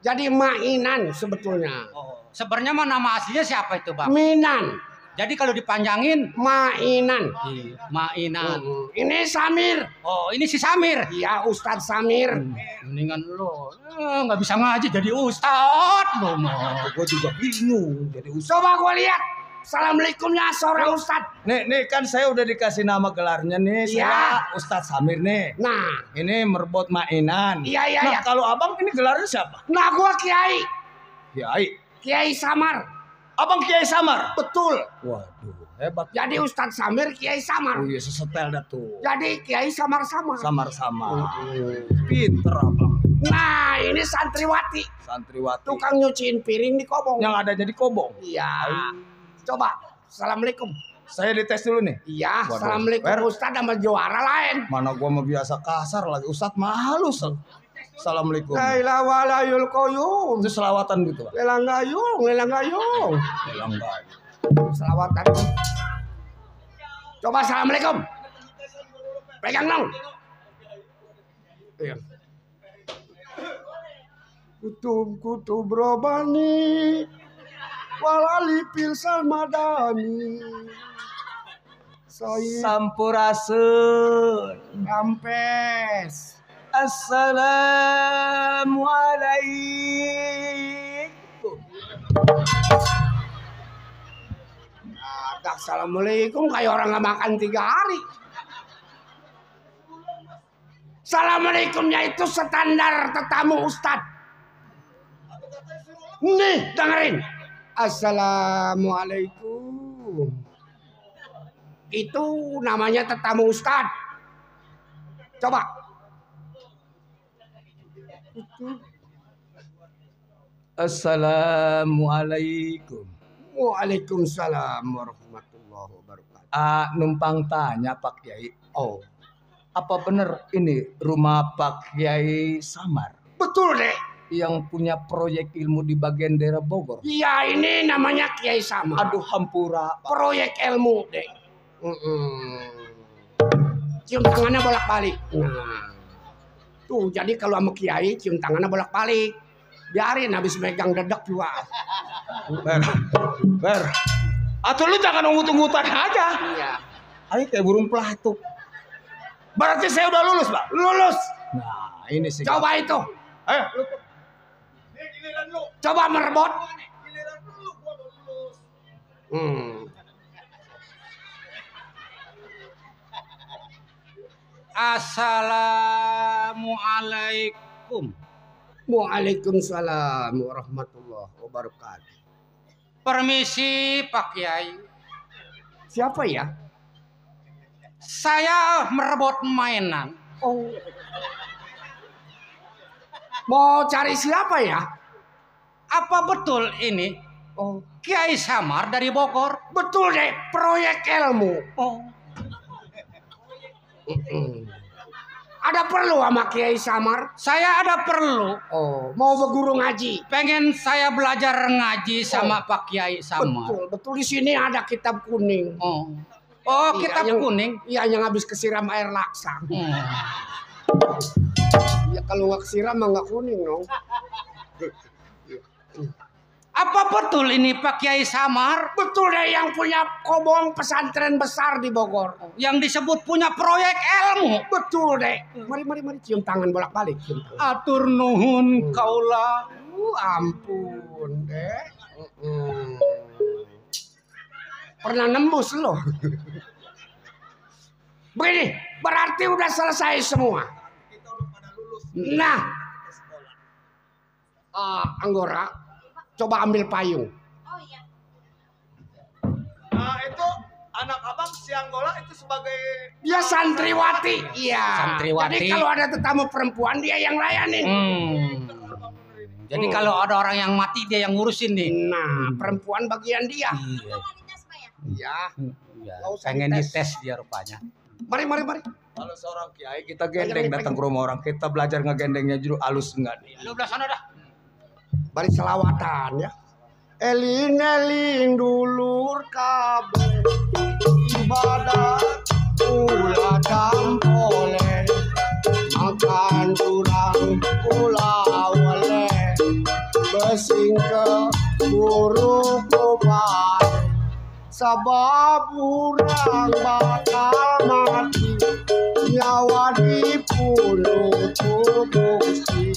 Jadi mainan sebetulnya. Oh, sebenarnya nama aslinya siapa itu, Bang? Minan. Jadi kalau dipanjangin mainan. Mainan. Ini Samir. Oh, ini si Samir. Iya, Ustadz Samir. Mendingan lo nggak bisa ngaji jadi ustadz lo mah. Gue juga bingung jadi ustadz. Coba gue lihat. Assalamualaikumnya seorang ustadz. Nih kan saya udah dikasih nama gelarnya nih. Iya. Saya Ustadz Samir nih. Nah, ini merebut mainan. Iya. Nah, kalau abang ini gelarnya siapa? Nah, gue Kiai. Kiai Samar. Abang Kiai Samar? Betul. Waduh, hebat. Jadi Ustadz Samir Kiai Samar. Oh iya, sesetel dah tuh. Jadi Kiai Samar-Samar. Samar-Samar. Pinter abang. Nah, ini santriwati. Santriwati. Tukang nyuciin piring di kobong. Yang ada jadi kobong? Iya. Coba, Assalamualaikum. Saya dites dulu nih. Iya, waduh. Assalamualaikum Ustadz sama juara lain. Mana gua mau biasa kasar lagi. Ustadz mahal Ustadz. Assalamualaikum. Laila walayul koyum. Itu selawatan gitu. Lelang gayung. Selawatan. Coba assalamualaikum. Pegang dong. Iya. Kutub robani. Walali pilsal madani. Sampurasun. Kampes. Assalamualaikum. Nah, assalamualaikum kayak orang nggak makan 3 hari. Assalamualaikumnya itu standar tetamu ustadz. Nih dengerin. Assalamualaikum. Itu namanya tetamu ustadz. Coba. Assalamualaikum. Waalaikumsalam warahmatullahi wabarakatuh. Numpang tanya Pak Kiai. Oh, apa bener ini rumah Pak Kiai Samar? Betul deh. Yang punya proyek ilmu di bagian daerah Bogor. Iya, ini namanya Kiai Samar. Aduh hampura Pak. Proyek ilmu deh. Cium tangannya bolak-balik. Nah. Tuh, jadi kalau sama Kiai cium tangannya bolak-balik. Biarin habis megang dedak juga. Ber. Atau lu jangan nunggu-tunggutan aja. Iya. Ayo kayak burung pelatuk. Berarti saya udah lulus, Pak. Lulus. Nah, ini sih. Coba itu. Ayo. Coba merebut. Assalamualaikum. Waalaikumsalam warahmatullahi wabarakatuh. Permisi Pak Kiai. Siapa ya? Saya merebut mainan. Oh. Mau cari siapa ya? Apa betul ini? Oh, Kiai Samar dari Bogor. Betul deh, proyek ilmu. Oh. Ada perlu sama Kiai Samar? Saya ada perlu. Oh, mau berguru ngaji. Pengen saya belajar ngaji sama Pak Kiai Samar. Betul, betul di sini ada kitab kuning. Oh, oh iya, kitab kuning? Iya, yang habis kesiram air laksa. Ya kalau nggak kesiram nggak kuning dong. Apa betul ini Pak Kiai Samar? Betul deh, yang punya Kobong pesantren besar di Bogor. Yang disebut punya proyek ilmu. Betul deh. Mari, mari, mari, cium tangan bolak-balik. Atur nuhun kaulah. Ampun deh. Pernah nembus loh. Begini, berarti udah selesai semua. Kita udah pada lulus. Nah, Anggora, coba ambil payung. Oh iya. Nah, itu anak abang si Anggora itu sebagai dia santriwati. Iya. Santriwati. Jadi kalau ada tetamu perempuan dia yang layani. Jadi kalau ada orang yang mati dia yang ngurusin nih. Nah, perempuan bagian dia. Iya. Iya. Ya. Pengen dites dia rupanya. Mari, mari, mari. Kalau seorang kiai kita gendeng datang ke rumah orang, kita belajar ngegendengnya juru alus enggak nih. Lu udah sana dah. Bari selawatan ya. Elin elin dulur kabeh ibadah kula tampoleh makan kurang kula awaleh besing ke guru kupai sabab urang bakal mati nyawa di puluh tubuhsi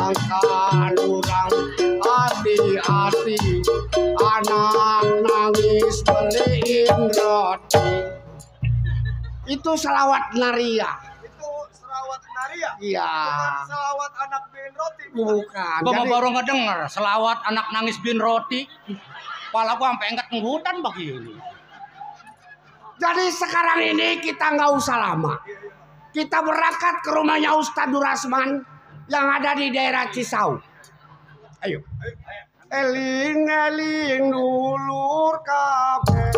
angkan urang hati-hati anak nangis beliin roti. Itu selawat naria. Itu selawat naria? Iya. Selawat anak beliin roti? Bukan. Gua baru ngedenger selawat anak nangis beliin roti. Kepala gua sampai enggak nggutan begini. Jadi sekarang ini kita nggak usah lama. Kita berangkat ke rumahnya Ustadz Durasman yang ada di daerah Cisau. Ayo. Eling eling dulur kabeh.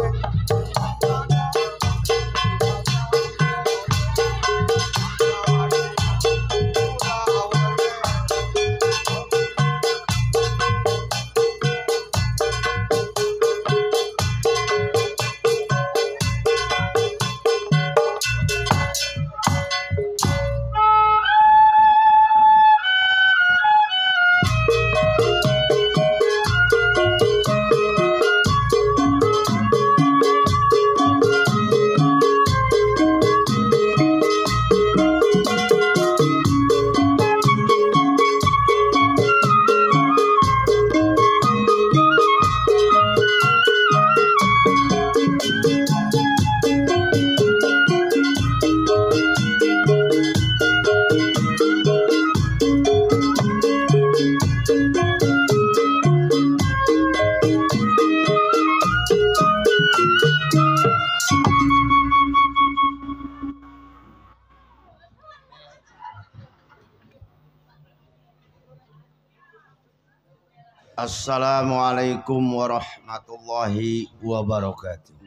Assalamualaikum warahmatullahi wabarakatuh.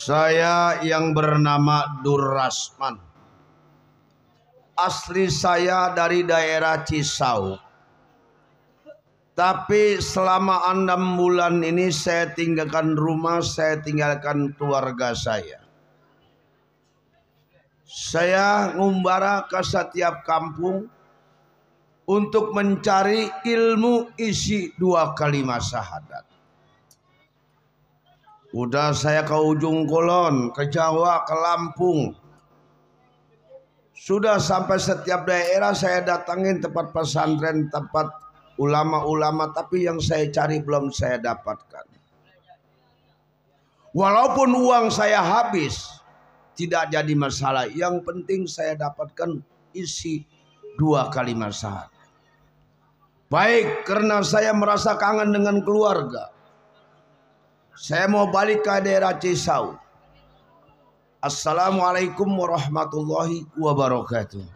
Saya yang bernama Durasman. Asli saya dari daerah Cisau. Tapi selama 6 bulan ini saya tinggalkan rumah, saya tinggalkan keluarga saya. Saya ngumbara ke setiap kampung untuk mencari ilmu isi 2 kalimat syahadat. Udah saya ke ujung kulon, ke Jawa, ke Lampung. Sudah sampai setiap daerah saya datangin tempat pesantren, tempat ulama-ulama. Tapi yang saya cari belum saya dapatkan. Walaupun uang saya habis, tidak jadi masalah. Yang penting saya dapatkan isi 2 kalimat syahadat. Baik, karena saya merasa kangen dengan keluarga. Saya mau balik ke daerah Cisau. Assalamualaikum warahmatullahi wabarakatuh.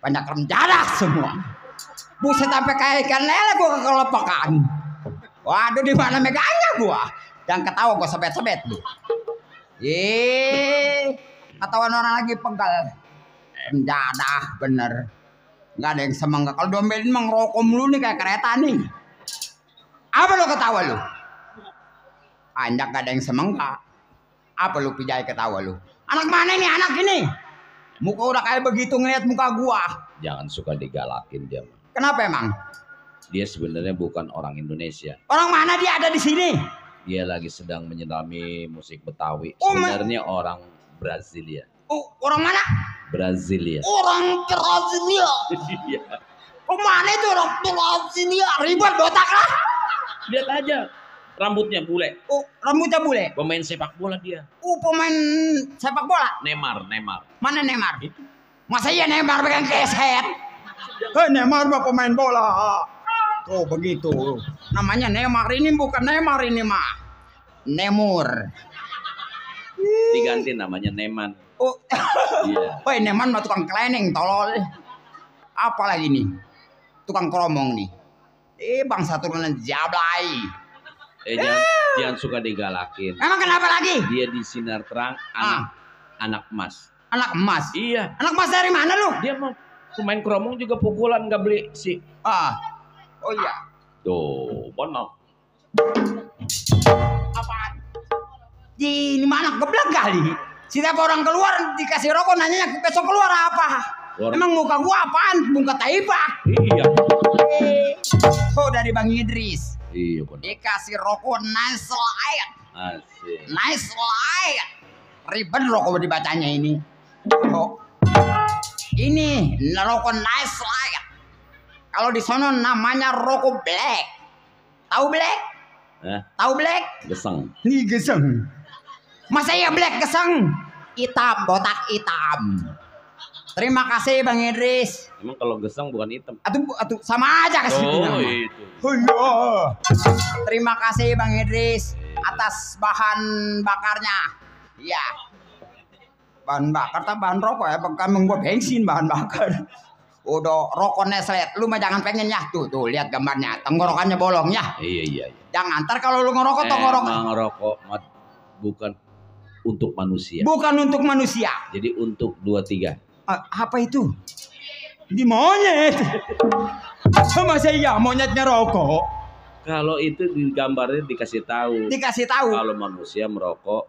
Banyak rem darah semua. Buset sampai kayak ikan lele gua kekelepakan. Waduh, di mana megangnya gua? Jangan ketawa gua sobet-sobet lu. Ye, ketahuan orang lagi penggal. Rem darah bener. Nggak ada yang semangka. Kalau domelin mah ngerokom lu nih kayak kereta nih. Apa lu ketawa lu? Anjak nggak ada yang semangka. Apa lu pijai ketawa lu? Anak mana nih anak ini? Muka udah kayak begitu ngeliat muka gua. Jangan suka digalakin dia. Kenapa emang? Dia sebenarnya bukan orang Indonesia. Orang mana dia ada di sini? Dia lagi sedang menyelami musik Betawi. Sebenarnya orang Brasilia. Oh, orang mana? Brasilia. Orang Brasilia. Iya. Oh, mana itu orang Brasilia? Ribet botak lah. Lihat aja. Rambutnya bule. Oh, rambutnya bule. Pemain sepak bola dia. Oh, pemain sepak bola. Neymar. Mana Neymar? Itu. Masa iya Neymar pegang keset? Neymar mah pemain bola. Oh, begitu. Namanya Neymar, ini bukan Neymar ini mah. Nemur. Diganti namanya Neman. Oh. Iya. Woi, Neman mah tukang klening, tolol. Apalagi nih? Tukang kromong nih. Bangsa turunan Jablai. Jangan suka digalakin. Emang kenapa lagi? Dia di Sinar Terang anak emas. Anak emas? Iya. Anak emas dari mana lu? Dia mau main kromong juga pukulan nggak beli sih. Oh iya. Tuh, bono. Apaan? Di mana geblek kali? Setiap orang keluar dikasih rokok nanya besok keluar apa? Keluar. Emang muka gua apaan? Muka Taiba. Iya. Oh, dari Bang Idris. Iya, benar. Dikasih rokok nice light. Asik. Nice light. Ribet rokok dibacanya ini. Oh. Ini rokok nice light. Kalau di sono namanya rokok black. Tahu black? Tahu black? Geseng. Nih geseng. Masa ya black geseng? Hitam, botak hitam. Terima kasih Bang Idris. Emang kalau geseng bukan hitam? Atuh sama aja kasih. Oh itu. Halo. Terima kasih Bang Idris atas bahan bakarnya. Iya. Bahan bakar tak bahan rokok ya, kami gua bensin bahan bakar. Udah rokok Nestele. Lu mah jangan pengen ya. Tuh lihat gambarnya. Tenggorokannya bolong ya. Iya. Jangan ntar kalau lu ngerokok tenggorokan. Ngerokok bukan untuk manusia. Bukan untuk manusia. Jadi untuk 2-3. Apa itu? Di monyet. Masa iya monyet ngerokok? Kalau itu di gambarnya dikasih tahu. Dikasih tahu. Kalau manusia merokok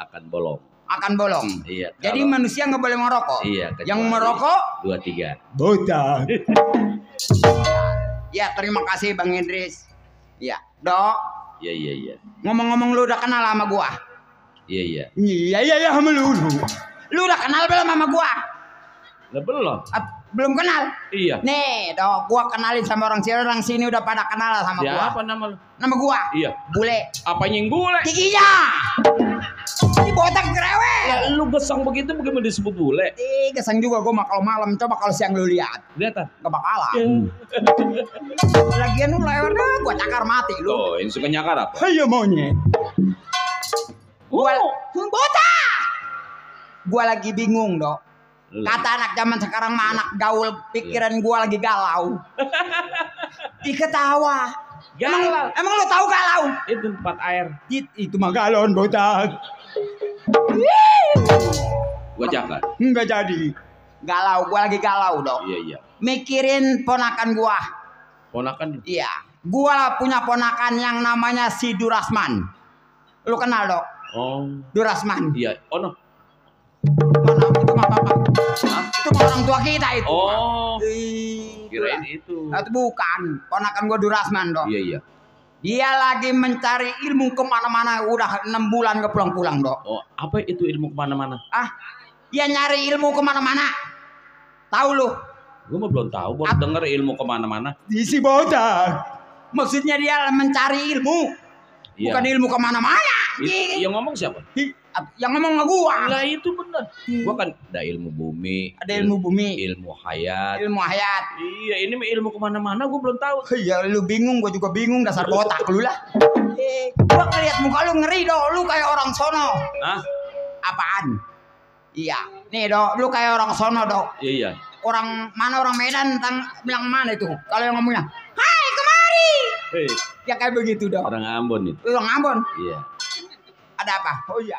akan bolong. Akan bolong. Iya. Jadi kalau manusia nggak boleh merokok. Iya. Yang merokok 2-3. Botak. Ya terima kasih Bang Idris. Ya dok. Iya. Ngomong-ngomong lu udah kenal sama gua? Iya. Iya sama lu udah kenal belum sama gua? Belum kenal? Iya. Nih dok, gua kenalin sama orang Serang sini udah pada kenal sama gua. Siapa nama lu? Nama gua? Iya. Bule. Apanya yang bule? Giginya. Ini botak cerewet. Ya, lu gesang begitu bagaimana disebut bule? Gesang juga gua mah kalau malam, coba kalau siang lu lihat. Gak bakalan. Lagian lu lewat dah, gua cakar mati lu. Oh, ini suka nyakar apa? Iya maunya. Gua botak. Gua lagi bingung dok. Kata anak zaman sekarang mah anak gaul, pikiran gua lagi galau. Diketawa. Galau. Emang lo tahu galau? Itu tempat air. Itu mah galon botak. Gua jangan. Enggak jadi. Galau, gua lagi galau dok. Iya. Mikirin ponakan gua. Ponakan? Iya. Gua punya ponakan yang namanya si Durasman. Lu kenal dok? Oh. Durasman. Iya. Oh no. Itu orang tua kita itu. Oh. Kirain itu. Nah, itu bukan. Ponakan gua Durasman dok. Iya. Dia lagi mencari ilmu kemana-mana. Udah 6 bulan gak pulang-pulang dok. Oh, apa itu ilmu kemana-mana? Dia nyari ilmu kemana-mana. Tahu lu? Gua mah belum tahu. Baru denger ilmu kemana-mana. Isi botak. Maksudnya dia mencari ilmu. Iya. Bukan ilmu kemana-mana. Yang ngomong siapa? Yang ngomong sama gua. Lah itu bener. Gua kan ada ilmu bumi. Ada ilmu bumi. Ilmu hayat. Ilmu hayat. Iya ini ilmu kemana-mana gua belum tahu. Iya lu bingung, gua juga bingung dasar botak lu lah. Gua ngeliat muka lu ngeri dong, lu kayak orang sono. Apaan? Iya. Nih dong, lu kayak orang sono dong. Iya. Orang mana orang Medan bilang mana itu? Kalau yang ngomongnya, hai kemari. Ya kayak begitu dong. Orang Ambon itu. Orang Ambon. Iya. Ada apa? Oh iya.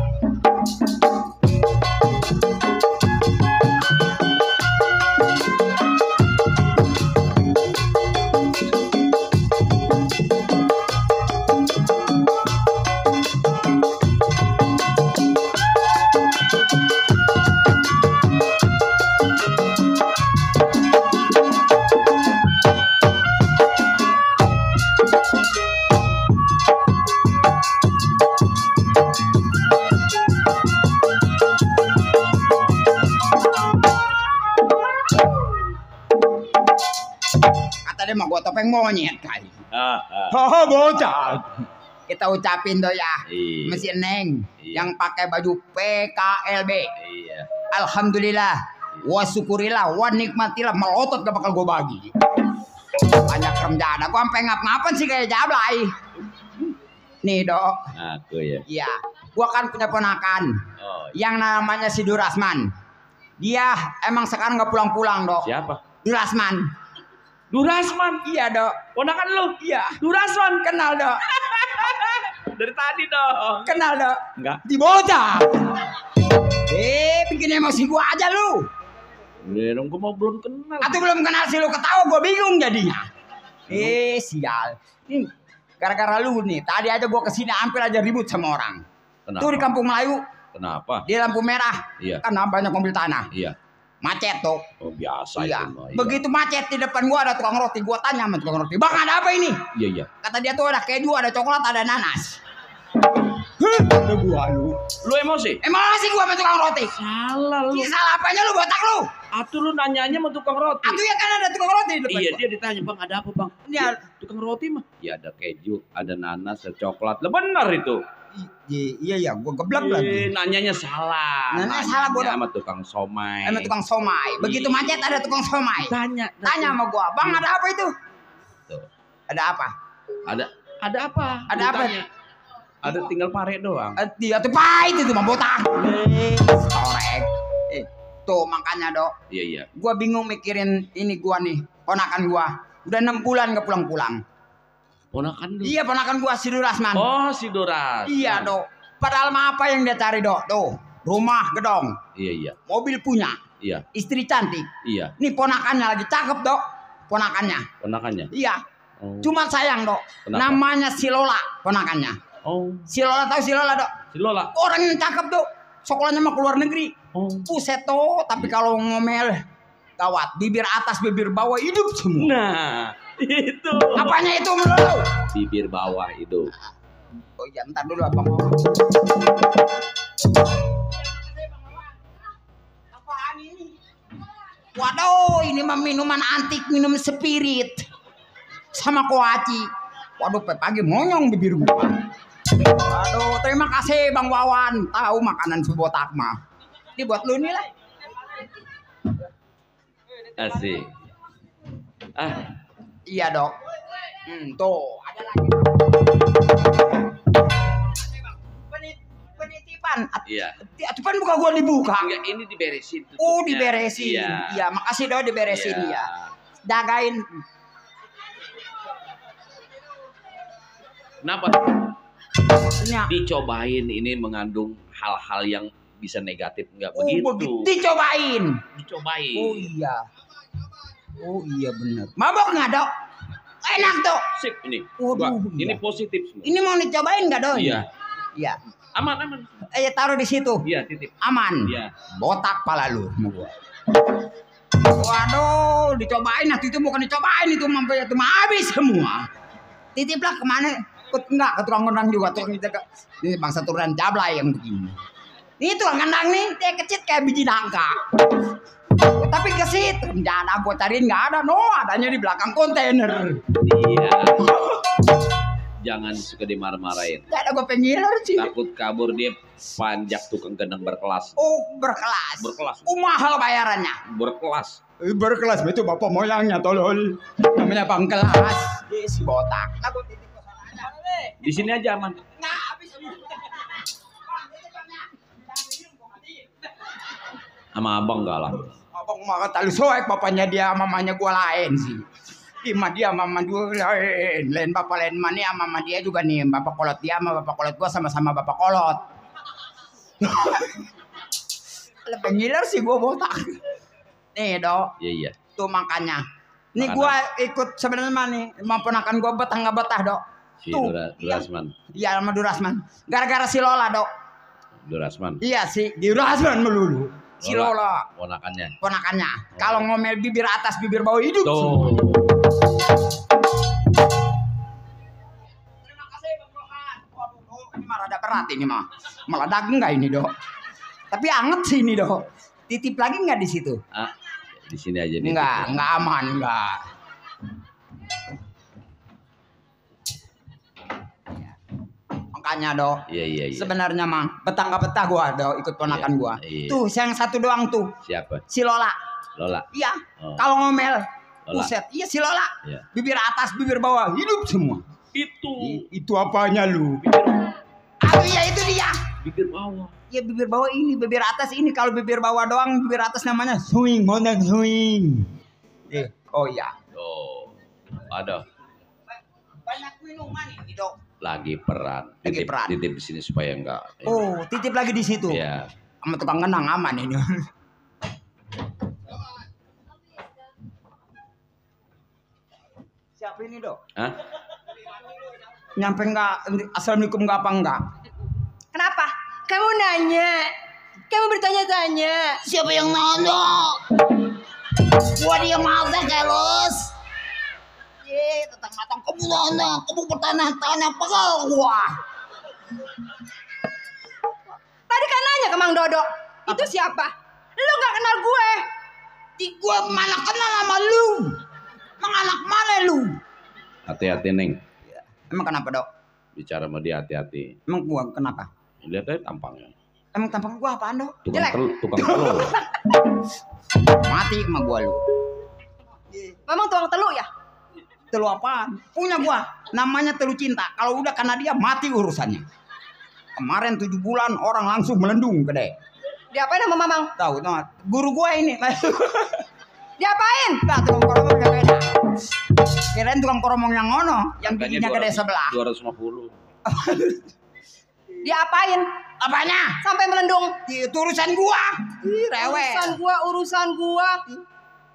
you. tadi mah gua topeng monyet kali. Oh, bocah. Kita ucapin tuh ya, Mesin Neng yang pakai baju PKLB. Iya. Alhamdulillah, wa syukurillah, wa nikmatillah, melotot gak bakal gua bagi. Banyak kerem jada, gua sampai ngap-ngapan sih kayak jablay. Nih dok, aku ya. Iya, gua kan punya ponakan, yang namanya si Durasman. Dia emang sekarang nggak pulang-pulang dok. Siapa? Durasman. Durasman? Iya dok. Ponakan lu? Iya. Durasman kenal dok. Dari tadi dong. Kenal dong? Enggak. Dibocah. Bikin emosi gua aja lu. Belum, gua mau belum kenal. Atau belum kenal sih lu, ketawa gua bingung jadinya. Sial. Ini gara-gara lu nih. Tadi aja gua kesini hampir aja ribut sama orang. Kenapa? Tuh di Kampung Melayu. Kenapa? Di lampu merah. Iya. Karena banyak mobil tanah. Iya. Macet tuh. Oh, biasa iya. Itu. Begitu macet di depan gua ada tukang roti. Gua tanya sama tukang roti, "Bang, ada apa ini?" Iya, iya. Kata dia tuh ada keju, ada coklat, ada nanas. Udah gua lu emosi? Emosi gua sama tukang roti. Salah lu. Salah apanya lu, botak lu? Atuh lu nanyanya sama tukang roti. Atuh ya kan ada tukang roti di depan. Iya, gua. Dia ditanya, "Bang, ada apa, Bang?" Iya, tukang roti mah. Iya, ada keju, ada nanas, ada coklat. Lah benar itu. Iya, gua geblak lagi. Nanyanya salah. Nanya salah gua sama tukang somai. Sama tukang somai. Begitu macet ada tukang somai. Tanya sama gua, "Bang, ada apa itu?" Tuh. Ada apa? Ada apa? Ada apa? Ada tinggal pare doang. Dia tuh pahit itu mah botak. Torek. Tuh makanya, Dok. Iya. Gua bingung mikirin ini gua nih, ponakan gua. Udah 6 bulan enggak pulang-pulang. Ponakan lu? Iya, ponakan gua si Durasman. Oh, si Duras. Iya, Dok. Padahal mah apa yang dia cari, Dok? Tuh, rumah gedong. Iya. Mobil punya. Iya. Istri cantik. Iya. Nih ponakannya lagi cakep, Dok. Ponakannya? Iya. Oh. Cuman sayang, Dok. Kenapa? Namanya si Lola, ponakannya. Oh. Si Lola, tahu si Lola, Dok? Si Lola. Orang yang cakep, Dok. Sekolahnya mah keluar negeri. Oh. Puset, Dok. Tapi kalau ngomel gawat. Bibir atas, bibir bawah hidup semua. Nah. Itu. Apanya itu melulu? Bibir bawah itu. Oh iya, ntar dulu abang. Apaan ini? Waduh, ini mah minuman antik, minum spirit. Sama koaci. Waduh, pagi monyong bibir gua. Waduh, terima kasih Bang Wawan. Tahu makanan si botak mah. Ini buat lu nih lah. Asik. Iya dok. Tuh ada lagi. Penitipan. Iya. Atupan buka gua dibuka. Enggak, ini diberesin. Tutupnya. Oh diberesin. Iya. Makasih dok diberesin ya. Jagain. Kenapa? Nah. Dicobain ini mengandung hal-hal yang bisa negatif nggak begitu? Dicobain. Oh iya. Oh iya benar. Mabok nggak dok? Enak dok. Sip ini. Waduh, ini positif semua. Ini mau dicobain nggak dok? Iya. Aman. Taruh di situ. Iya titip. Aman. Iya. Botak pala lu. Waduh, dicobain. Nah itu bukan dicobain itu mampir itu habis semua. Titip lah kemana? Enggak ke tukang rendang juga tuh. Ini bangsa turunan jablay yang begini. Ini tukang rendang nih dia kecil kayak biji nangka. Tapi ke situ jangan aku cariin nggak ada, adanya di belakang kontainer. Iya. Jangan suka dimarah-marahin. Gak ada gue pengiler sih. Takut kabur dia panjak tukang gendang berkelas. Oh berkelas. Mahal bayarannya. Berkelas itu bapak moyangnya tolol. Namanya Bang Kelas. Si botak. Aku titik kosan aja. Di sini aja aman. Nggak habis. Sama abang nggak lah. Abang makan tali soek, papanya dia, mamanya gua lain sih. Ima dia, mama gua lain. Lain bapak lain mania, mama dia juga nih. Bapak kolot dia sama bapak kolot gua sama-sama bapak kolot. Lebih ngiler sih gua botak. Nih dok. Iya. Tuh makanya. Nih gua ikut sebenarnya nih. Mamponakan gua betah nggak betah dok. Si Durasman. Iya sama Durasman. Gara-gara si Lola dok. Durasman. Iya si Durasman melulu. Si Lola ponakannya. Kalau ngomel bibir atas bibir bawah hidup. Tuh. Terima kasih Bang Rohan. Waduh, ini mah rada berat ini mah. Meledak enggak ini, Dok? Tapi anget sih ini, Dok. Titip lagi enggak di situ? Di sini aja nih. Enggak aman, enggak. kakaknya doh. Iya. Sebenarnya mang betah gua doh ikut ponakan gua. Iya. Tuh yang satu doang tuh. Siapa? Si Lola. Lola. Iya. Oh. Kalau ngomel, buset. Iya si Lola. Iya. Bibir atas, bibir bawah, hidup semua. Itu. Itu apanya lu? Aduh ya itu dia. Bibir bawah. Ya bibir bawah ini, bibir atas ini. Kalau bibir bawah doang, bibir atas namanya suing, mondang suing. Oh iya. Oh. Ada. Banyak minuman ini dok. Lagi peran. Lagi peran. Titip di sini supaya enggak. Oh, titip lagi di situ. Iya. Sama tukang kenang aman ini. Siapa ini dok? Hah? Nyampe enggak? Assalamualaikum enggak apa enggak? Kenapa? Kamu nanya. Kamu bertanya-tanya. Siapa yang nanya? Gua dia mata kelos. Ye, tentang matang kamu nanya. Kamu bertanya-tanya pegal gua. Tadi kan nanya ke Mang Dodo. Itu siapa? Lu nggak kenal gue. Di gua mana kenal sama lu? Menganak mana lu? Hati-hati Neng. Emang kenapa dok? Bicara sama dia hati-hati. Emang gua kenapa? Lihat aja tampangnya. Emang tampang gua apaan dok? Jelek. Tukang telur. Mati sama gua lu. Emang tukang telur ya? Telur apaan? Punya gua. Namanya telur cinta. Kalau udah karena dia mati urusannya. Kemarin 7 bulan orang langsung melendung gede. Diapain sama Mamang? Tahu itu guru gua ini. Diapain? Nah, tukang koromong udah beda. Kirain tukang koromong yang ngono, yang giginya gede sebelah. 250. Diapain? Apanya? Sampai melendung. Itu urusan gua. Rewel. Urusan gua.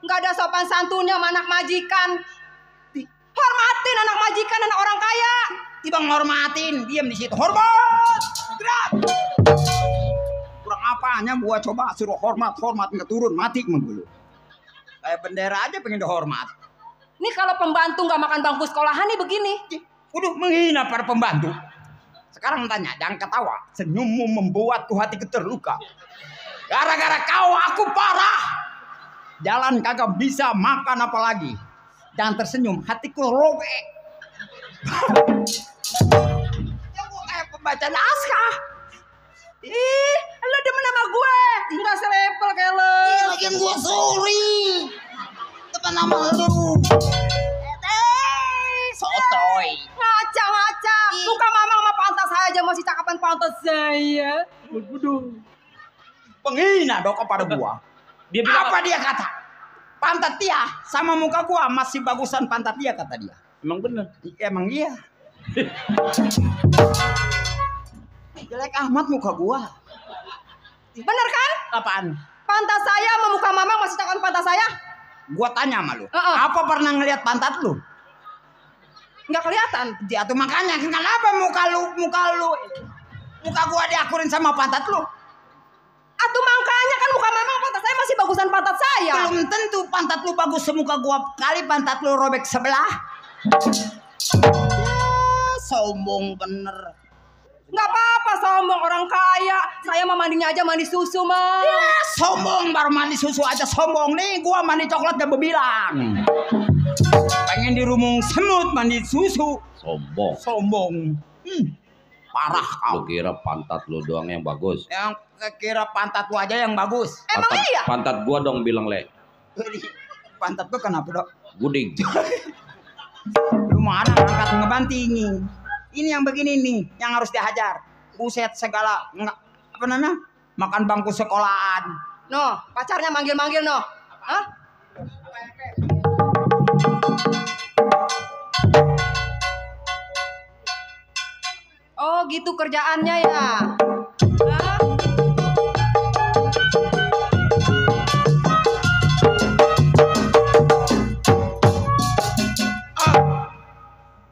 Enggak ada sopan santunnya sama anak majikan. Hormatin anak majikan, anak orang kaya. Tiba menghormatin, diam di situ. Hormat. Gerak. Kurang apanya gua coba suruh hormat nggak turun, mati menggulu. Kayak bendera aja pengen dihormat. Ini kalau pembantu nggak makan bangku sekolahan nih begini. Udah menghina para pembantu. Sekarang tanya, jangan ketawa. Senyummu membuatku hatiku terluka. Gara-gara kau aku parah. Jalan kagak bisa, makan apalagi. Jangan tersenyum, hatiku robek. Ya gua kayak pembacaan naskah. Ih, lu demen sama gue. Enggak selepel kayak lu. Ih, lagian gua sorry. Teman nama lu. Sotoy. Ngaca. Muka mamang sama pantas aja masih cakapan pantas saya. Bodoh. Penghina dok kepada gua. Dia apa dia kata? Pantat dia sama muka gua masih bagusan pantat dia kata dia. Emang bener? Emang iya. Jelek amat muka gua. Bener kan? Apaan? Pantat saya sama muka mamang masih cakapan pantat saya? Gua tanya sama lu. Apa pernah ngelihat pantat lu? Enggak kelihatan. Dia tuh makanya kenapa muka lu? Muka gua diakurin sama pantat lu. Atuh makanya kan muka mamang pantat saya masih bagusan pantat saya. Belum tentu pantat lu bagus semuka gua kali pantat lu robek sebelah. Ya, sombong bener. Nggak apa-apa sombong orang kaya. Saya mau mandinya aja mandi susu mang. Ya, sombong baru mandi susu aja sombong. Nih gua mandi coklat dan bebilang. Pengen dirumung semut mandi susu. Sombong. Parah kau. Lu kira pantat lu doang yang bagus? Yang kira pantat lu aja yang bagus. Emang iya? Pantat gua dong bilang le. Pantat gua kenapa dok? Guding. Lu mana angkat ngebantingin? Ini yang begini nih, yang harus dihajar. Buset segala, apa namanya? Makan bangku sekolahan. No, pacarnya manggil-manggil no. Hah? Oh gitu kerjaannya ya. Hah?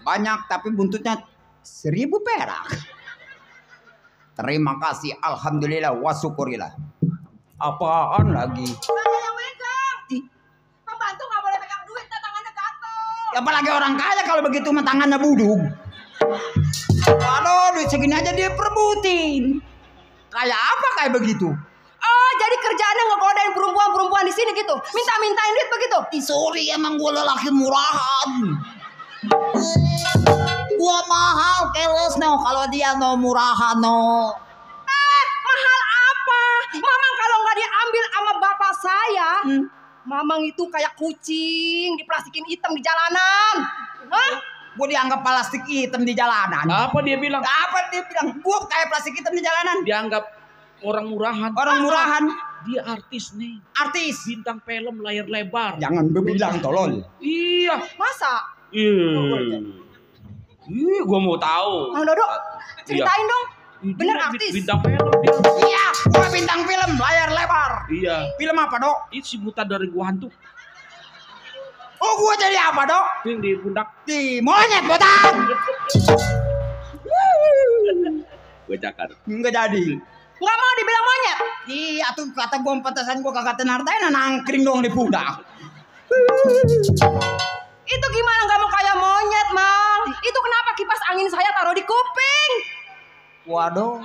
Banyak tapi buntutnya 1000 perak. Terima kasih, alhamdulillah wasyukurillah. Apaan lagi? Saya yang megang. Pembantu nggak boleh pegang duit, tangannya gatel. Apalagi orang kaya kalau begitu tangannya buduk. Aduh, duit segini aja dia perbutin. Kayak apa kayak begitu? Oh, jadi kerjaannya ngegodain perempuan-perempuan di sini gitu. Minta-mintain duit begitu. Sorry, emang gue lelaki murahan. Gua mahal, keles no kalau dia no murahan no. Mahal apa? Mamang kalau nggak diambil sama bapak saya, Mamang itu kayak kucing diplastikin hitam di jalanan. Gue dianggap plastik hitam di jalanan. Apa dia bilang? Apa dia bilang? Gue kayak plastik hitam di jalanan. Dianggap orang murahan. Orang murahan. Dia artis nih. Artis. Bintang film layar lebar. Jangan bilang tolol. Iya. Masa? Iya. Ih, gue mau tahu. Mang Dodo, ceritain dong. Bener artis. Bintang film dia. Iya, gue bintang film layar lebar. Iya. Film apa, Dok? Itu si buta dari gua hantu. Oh, gua jadi apa, Dok? Ting di pundak. Di monyet botak. Gue cakar. Enggak jadi. Enggak mau dibilang monyet. Iya, tuh kata gua pantasan gua kagak tenartain nangkring dong di pundak. Itu gimana nggak mau kayak monyet, Mang? Itu kenapa kipas angin saya taruh di kuping? Waduh,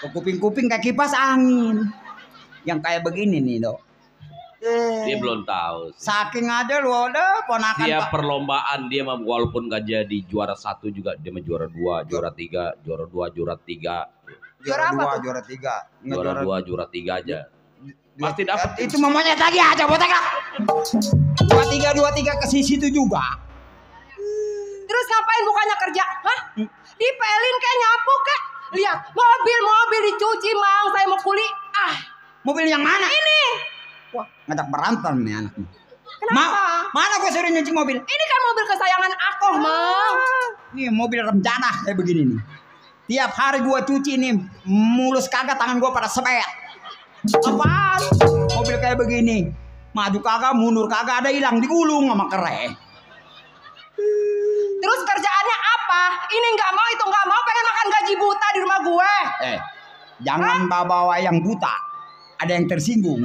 ke kuping-kuping kayak kipas angin. Yang kayak begini nih, Dok. Dia belum tahu sih. Saking ada lu udah ponakan dia perlombaan dia walaupun gak jadi juara 1 juga dia mah juara 2, juara 3, juara 2, juara 3. Juara apa tuh? Juara 3. Juara 2, juara 3 aja. Pasti dapat. Itu mamanya tadi aja botak lah. 23 ke sisi itu juga. Terus ngapain bukannya kerja? Hah? Dipelin kayak nyapu kek. Lihat, mobil dicuci, Mang. Saya mau kuli. Ah, mobil yang mana? Ini. Wah, ngajak berantem nih anaknya. Kenapa? Mana gue suruh nyuci mobil? Ini kan mobil kesayangan aku, Mang. Nih, mobil rencana kayak begini nih. Tiap hari gue cuci nih, mulus kagak tangan gue pada sepet. Apaan? Mobil kayak begini. Maju kagak, mundur kagak, ada hilang, digulung sama kere. Terus kerjaannya apa? Ini nggak mau, itu nggak mau, pengen makan gaji buta di rumah gue. Jangan bawa yang buta. Ada yang tersinggung.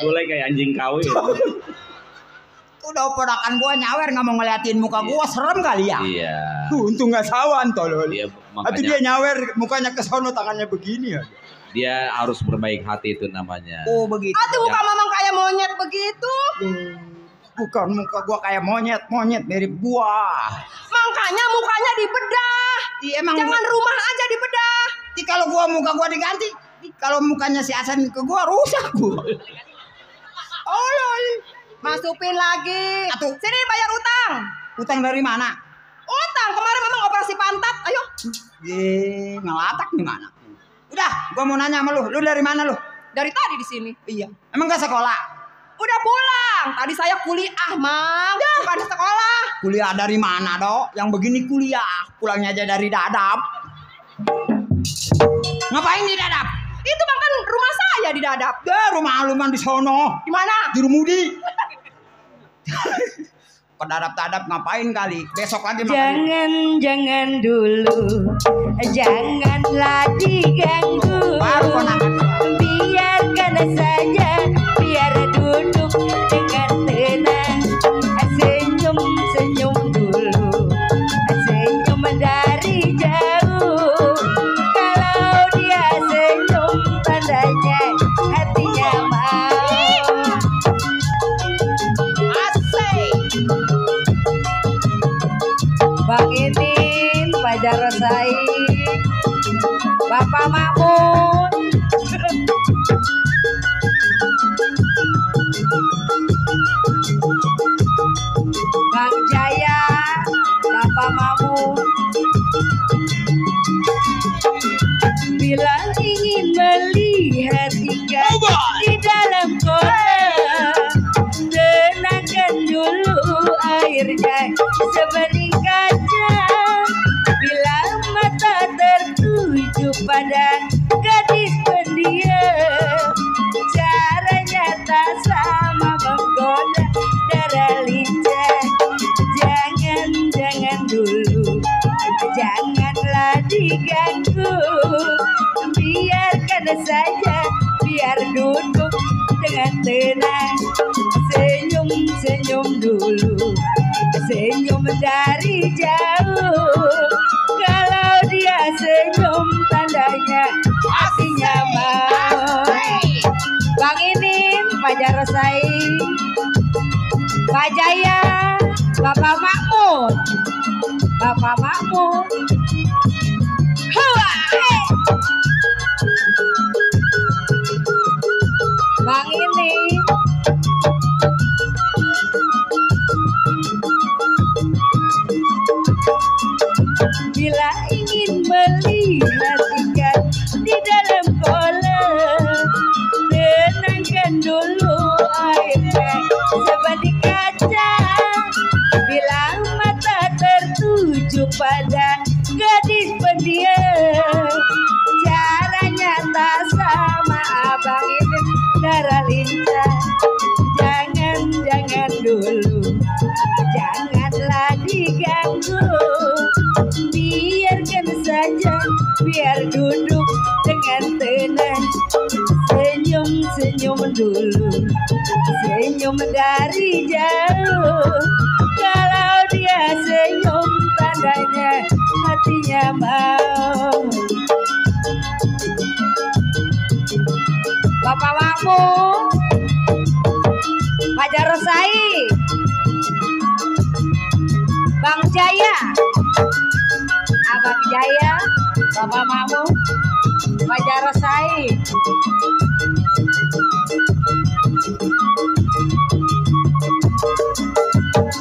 Boleh kayak anjing kawin. Udah ponakan gua nyawer nggak mau ngeliatin muka gua, serem kali ya. Iya. Tuh, untung nggak sawan tolol. Iya, makanya dia nyawer mukanya ke sono tangannya begini ya. Dia harus berbaik hati itu namanya. Oh begitu. Aduh, bukan Mamang kayak monyet begitu. Bukan muka gua kayak monyet, monyet mirip gua. Makanya mukanya dibedah. Jangan rumah aja dibedah. Kalau muka gua diganti, kalau mukanya si Hasan ke gua rusak gua. Masukin lagi. Atuh. Sini bayar utang. Utang dari mana? Utang kemarin Mamang operasi pantat. Ayo. Ngelatak nih anak. Udah, gua mau nanya sama lu. Lu dari mana lu? Dari tadi di sini. Iya. Emang gak sekolah? Udah pulang. Tadi saya kuliah, Mang. Bukan sekolah. Kuliah dari mana, Dok? Yang begini kuliah. Pulangnya aja dari Dadap. Ngapain di Dadap? Itu Bang kan rumah saya di Dadap. Ya, rumah aluman di sono. Di mana? Di Rumudi. Kedadap-dadap ngapain kali? Besok lagi makan. Jangan dulu. Janganlah diganggu. Baru biarkan saja. Biar duduk dengan tenang. Senyum-senyum dulu. Senyum dari jauh. Kalau dia senyum tandanya hatinya mau. Bang Itin, Pak Jarosai, Bapak Mahmud. Bang Jaya, Bapak Mahmud. Bila ingin melihat ikan janganlah diganggu, biarkan saja, biar duduk dengan tenang. Senyum-senyum dulu, senyum dari jauh. Kalau dia senyum, tandanya hatinya mau. Bang Inim, Pak Jarosai, Pak Jaya, Bapak Makmur, Bapak Makmur. Hawa, hey. Bang ini bila ingin melihat ikan di dalam kolam, tenangkan dulu airnya seperti kaca. Bila mata tertuju pada gadis pendiam, caranya tak sama abang ini darah lincah. Jangan dulu, janganlah diganggu, biarkan saja, biar duduk dengan tenang. Senyum-senyum dulu, senyum dari jauh. Kalau dia senyum, tandanya hatinya mau. Bapak Makmur, Pak Jarosai, Bang Jaya, Abang Jaya, Bapak Makmur, Pak Jarosai.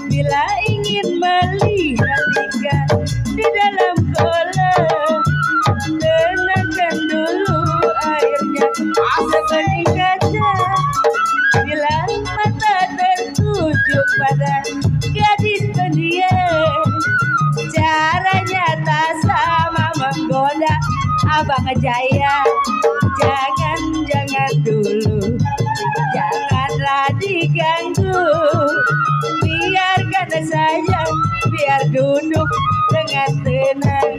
Bila ingin melihat ikan di dalam kolam, tenangkan dulu airnya seperti kaca. Bila mata tertuju pada gadis pendiam, caranya tak sama menggoda Abang Jaya. Jangan dulu, janganlah diganggu, biarkan saja, biar duduk dengan tenang.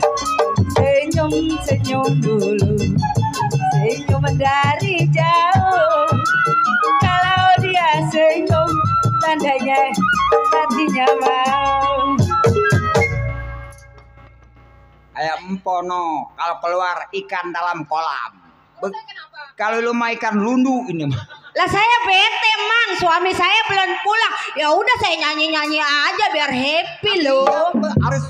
Senyum-senyum dulu, senyum dari jauh. Kalau dia senyum, tandanya hatinya mau. Ayam pono, kalau keluar ikan dalam kolam. Kalau lu mau ikan lundu ini mah. Lah saya bete mang, suami saya belum pulang. Ya udah saya nyanyi-nyanyi aja biar happy loh. Harus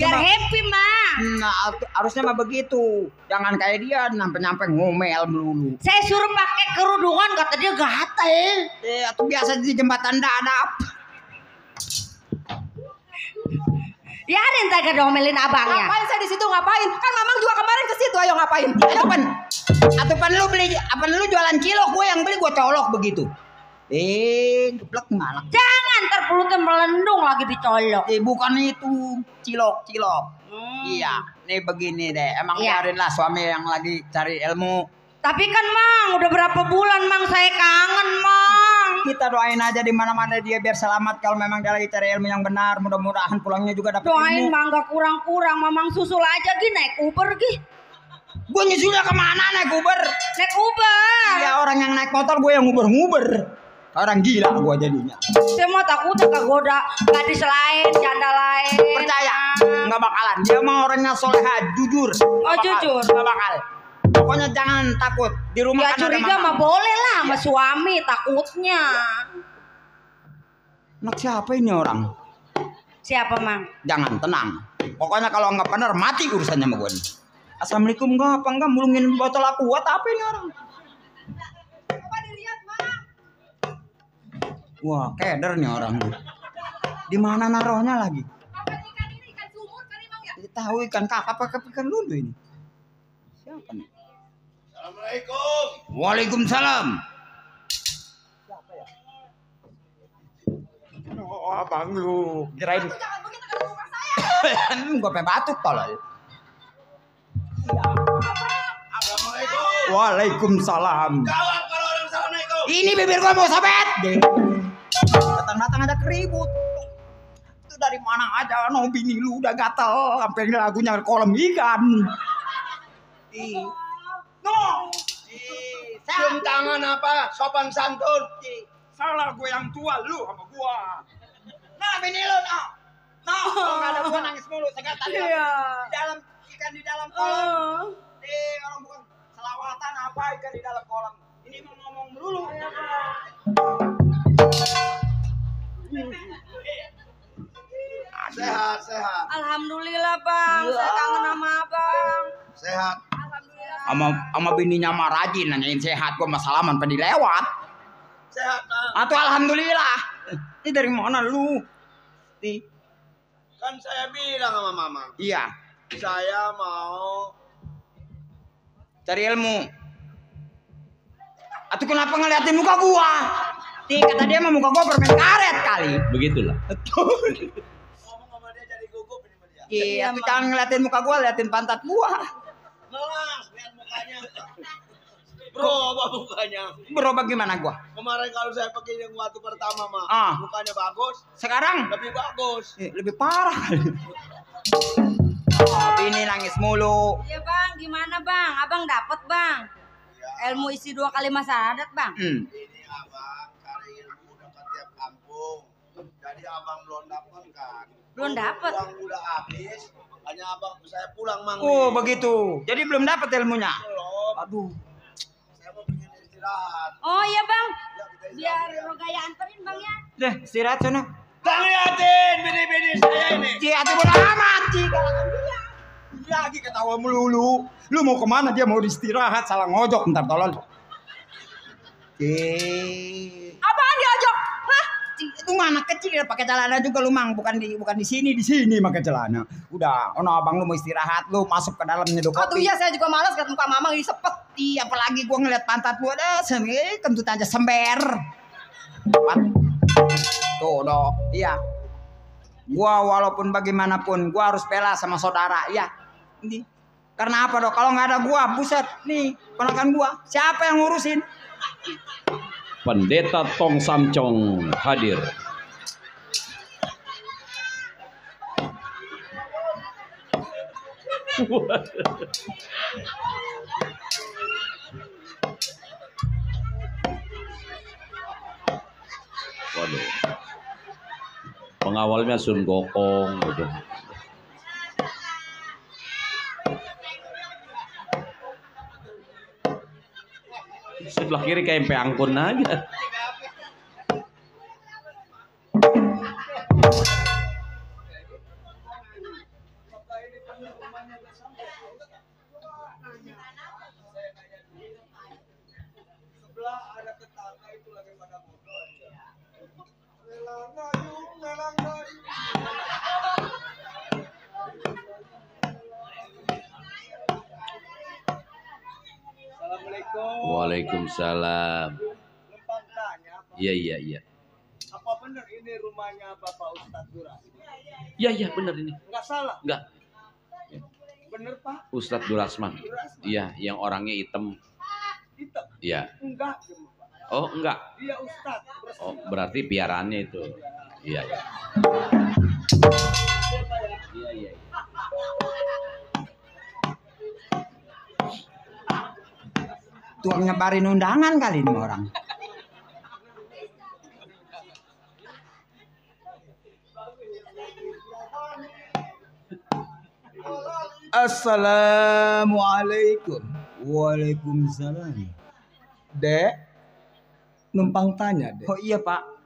biar happy mah. Nah, harusnya mah begitu. Jangan kayak dia nyampe-nyampe ngomel melulu. Saya suruh pakai kerudungan kata dia gatel. Ya itu biasa di jembatan dadap. Ya ada yang tak ngomelin abangnya. Ngapain saya di situ ngapain? Kan mamang juga kemarin ke situ, ayo ngapain? Ayo pan. Atau pan lu beli, apa lu jualan cilok, gue yang beli gue colok begitu. Geblek malah. Jangan terpulutnya melendung lagi dicolok. Bukan itu, cilok-cilok. Iya, nih begini deh. Emang biarinlah suami yang lagi cari ilmu. Tapi kan mang, udah berapa bulan mang saya kangen mang. Kita doain aja di mana-mana dia biar selamat kalau memang dia lagi cari ilmu yang benar. Mudah-mudahan pulangnya juga dapat ilmu. Doain mang gak kurang-kurang, mamang susul aja gini naik Uber gih. Gue nyusulnya kemana naik Uber? Naik Uber. Ya orang yang naik motor gue yang nguber-nguber. Orang gila gue jadinya. Saya mau takutnya kegoda gadis lain, janda lain. Percaya, nggak bakalan. Dia mah orangnya soleha, jujur. Oh jujur, nggak bakal. Pokoknya jangan takut di rumah. Ya curiga mah boleh lah sama suami takutnya. Anak siapa ini orang? Siapa mang? Jangan tenang. Pokoknya kalau nggak benar mati urusannya sama gue. Assalamualaikum enggak apa enggak mulungin botol aku buat apa ini orang? Coba dilihat mang. Wah keder nih orang. Di mana narohnya lagi? Apa ikan ini ikan sumur kali mang ya? Tahu ikan kakap apa ikan lundu ini? Siapa nih? Assalamualaikum. Waalaikumsalam. Siapa ya? Oh abang lu. Kirain. Jangan begitu ke rumah saya. Gua pengen batuk tolol. Ya. Assalamualaikum. Waalaikumsalam. Jawab kalau orang assalamualaikum. Ini bibir gua mau sobet. Datang-datang ada keribut. Itu udah dari mana aja, no bini lu udah gatel sampai lagunya kolam ikan. No. Cium tangan apa? Sopan santun. Salah gue yang tua, lu sama gua. Nah bini lu no. No, enggak ada gua nangis mulu segat tadi. Iya. Ikan di dalam kolam. Orang bukan selawatan apa ikan di dalam kolam. Ini mau ngomong dulu. Sehat. Alhamdulillah, Bang. Saya kangen sama Abang. Sehat. Alhamdulillah. Sama bininya mah rajin nanyain sehat gua masalaman pedi lewat. Sehat, Bang. Atau alhamdulillah. Ini dari mana lu? Nih. Kan saya bilang sama Mama. Iya. Saya mau cari ilmu. Atuh kenapa ngeliatin muka gua? Nih kata dia mah muka gua permen karet kali. Begitulah. Ngomong sama dia jadi gugup ini sama dia. Iya, tuh jangan ngeliatin muka gua, liatin pantat gua. Melas, lihat mukanya. Berubah mukanya. Berubah gimana gua? Kemarin kalau saya pakai yang waktu pertama mah, mukanya bagus. Sekarang lebih bagus. Lebih parah kali. Ini nangis mulu. Iya Bang, gimana Bang? Abang dapet Bang. Ya. Ilmu isi 2 kali masyarakat Bang. Ini Abang cari ilmu dekat tiap kampung. Jadi Abang belum dapet kan? Belum dapet. Uang udah habis. Hanya Abang saya pulang manggung. Oh begitu. Jadi belum dapet ilmunya. Belum. Aduh. Saya mau bikin istirahat. Oh iya Bang. Ya, biar Rogaya anterin Bang ya. Deh istirahat sana. Bang liatin bini-bini saya ini. Cih hati bodo amat Cih. Lagi ketawa melulu. Lu mau kemana? Dia mau istirahat. Salah ngojok ntar tolol. Apaan diajok? Hah? Itu anak kecil pakai celana juga lu Mang, bukan di sini pakai celana. Udah, ono Abang lu mau istirahat, lu masuk ke dalam nyeduh kopi. Oh, tuh iya saya juga malas ketemu Pak Mamang ini sepet. Apalagi gua ngeliat pantat gua dah kentut aja sember. Tuh, do. Iya. Gua walaupun bagaimanapun gua harus bela sama saudara ya ini karena apa dok kalau nggak ada gua buset nih ponakan gua siapa yang ngurusin. Pendeta Tong Samcong hadir. Waduh. Pengawalnya Sun Gokong gitu. Sebelah kiri kayak MP angkun aja. Sebelah ada tetangga itu lagi pada ngobrol. Assalamualaikum. Waalaikumsalam. Iya. Apa benar ini rumahnya Bapak Ustadz Durasman? Iya, benar ini. Enggak salah. Enggak. Benar, Pak? Ustadz Durasman. Iya, yang orangnya hitam. Hitam? Iya. Enggak. Oh enggak. Iya Ustaz. Oh berarti piarannya itu. Iya. Iya. Tuang nyebarin undangan kali ini orang. Assalamualaikum. Waalaikumsalam. Dek. Numpang tanya deh. Oh iya Pak.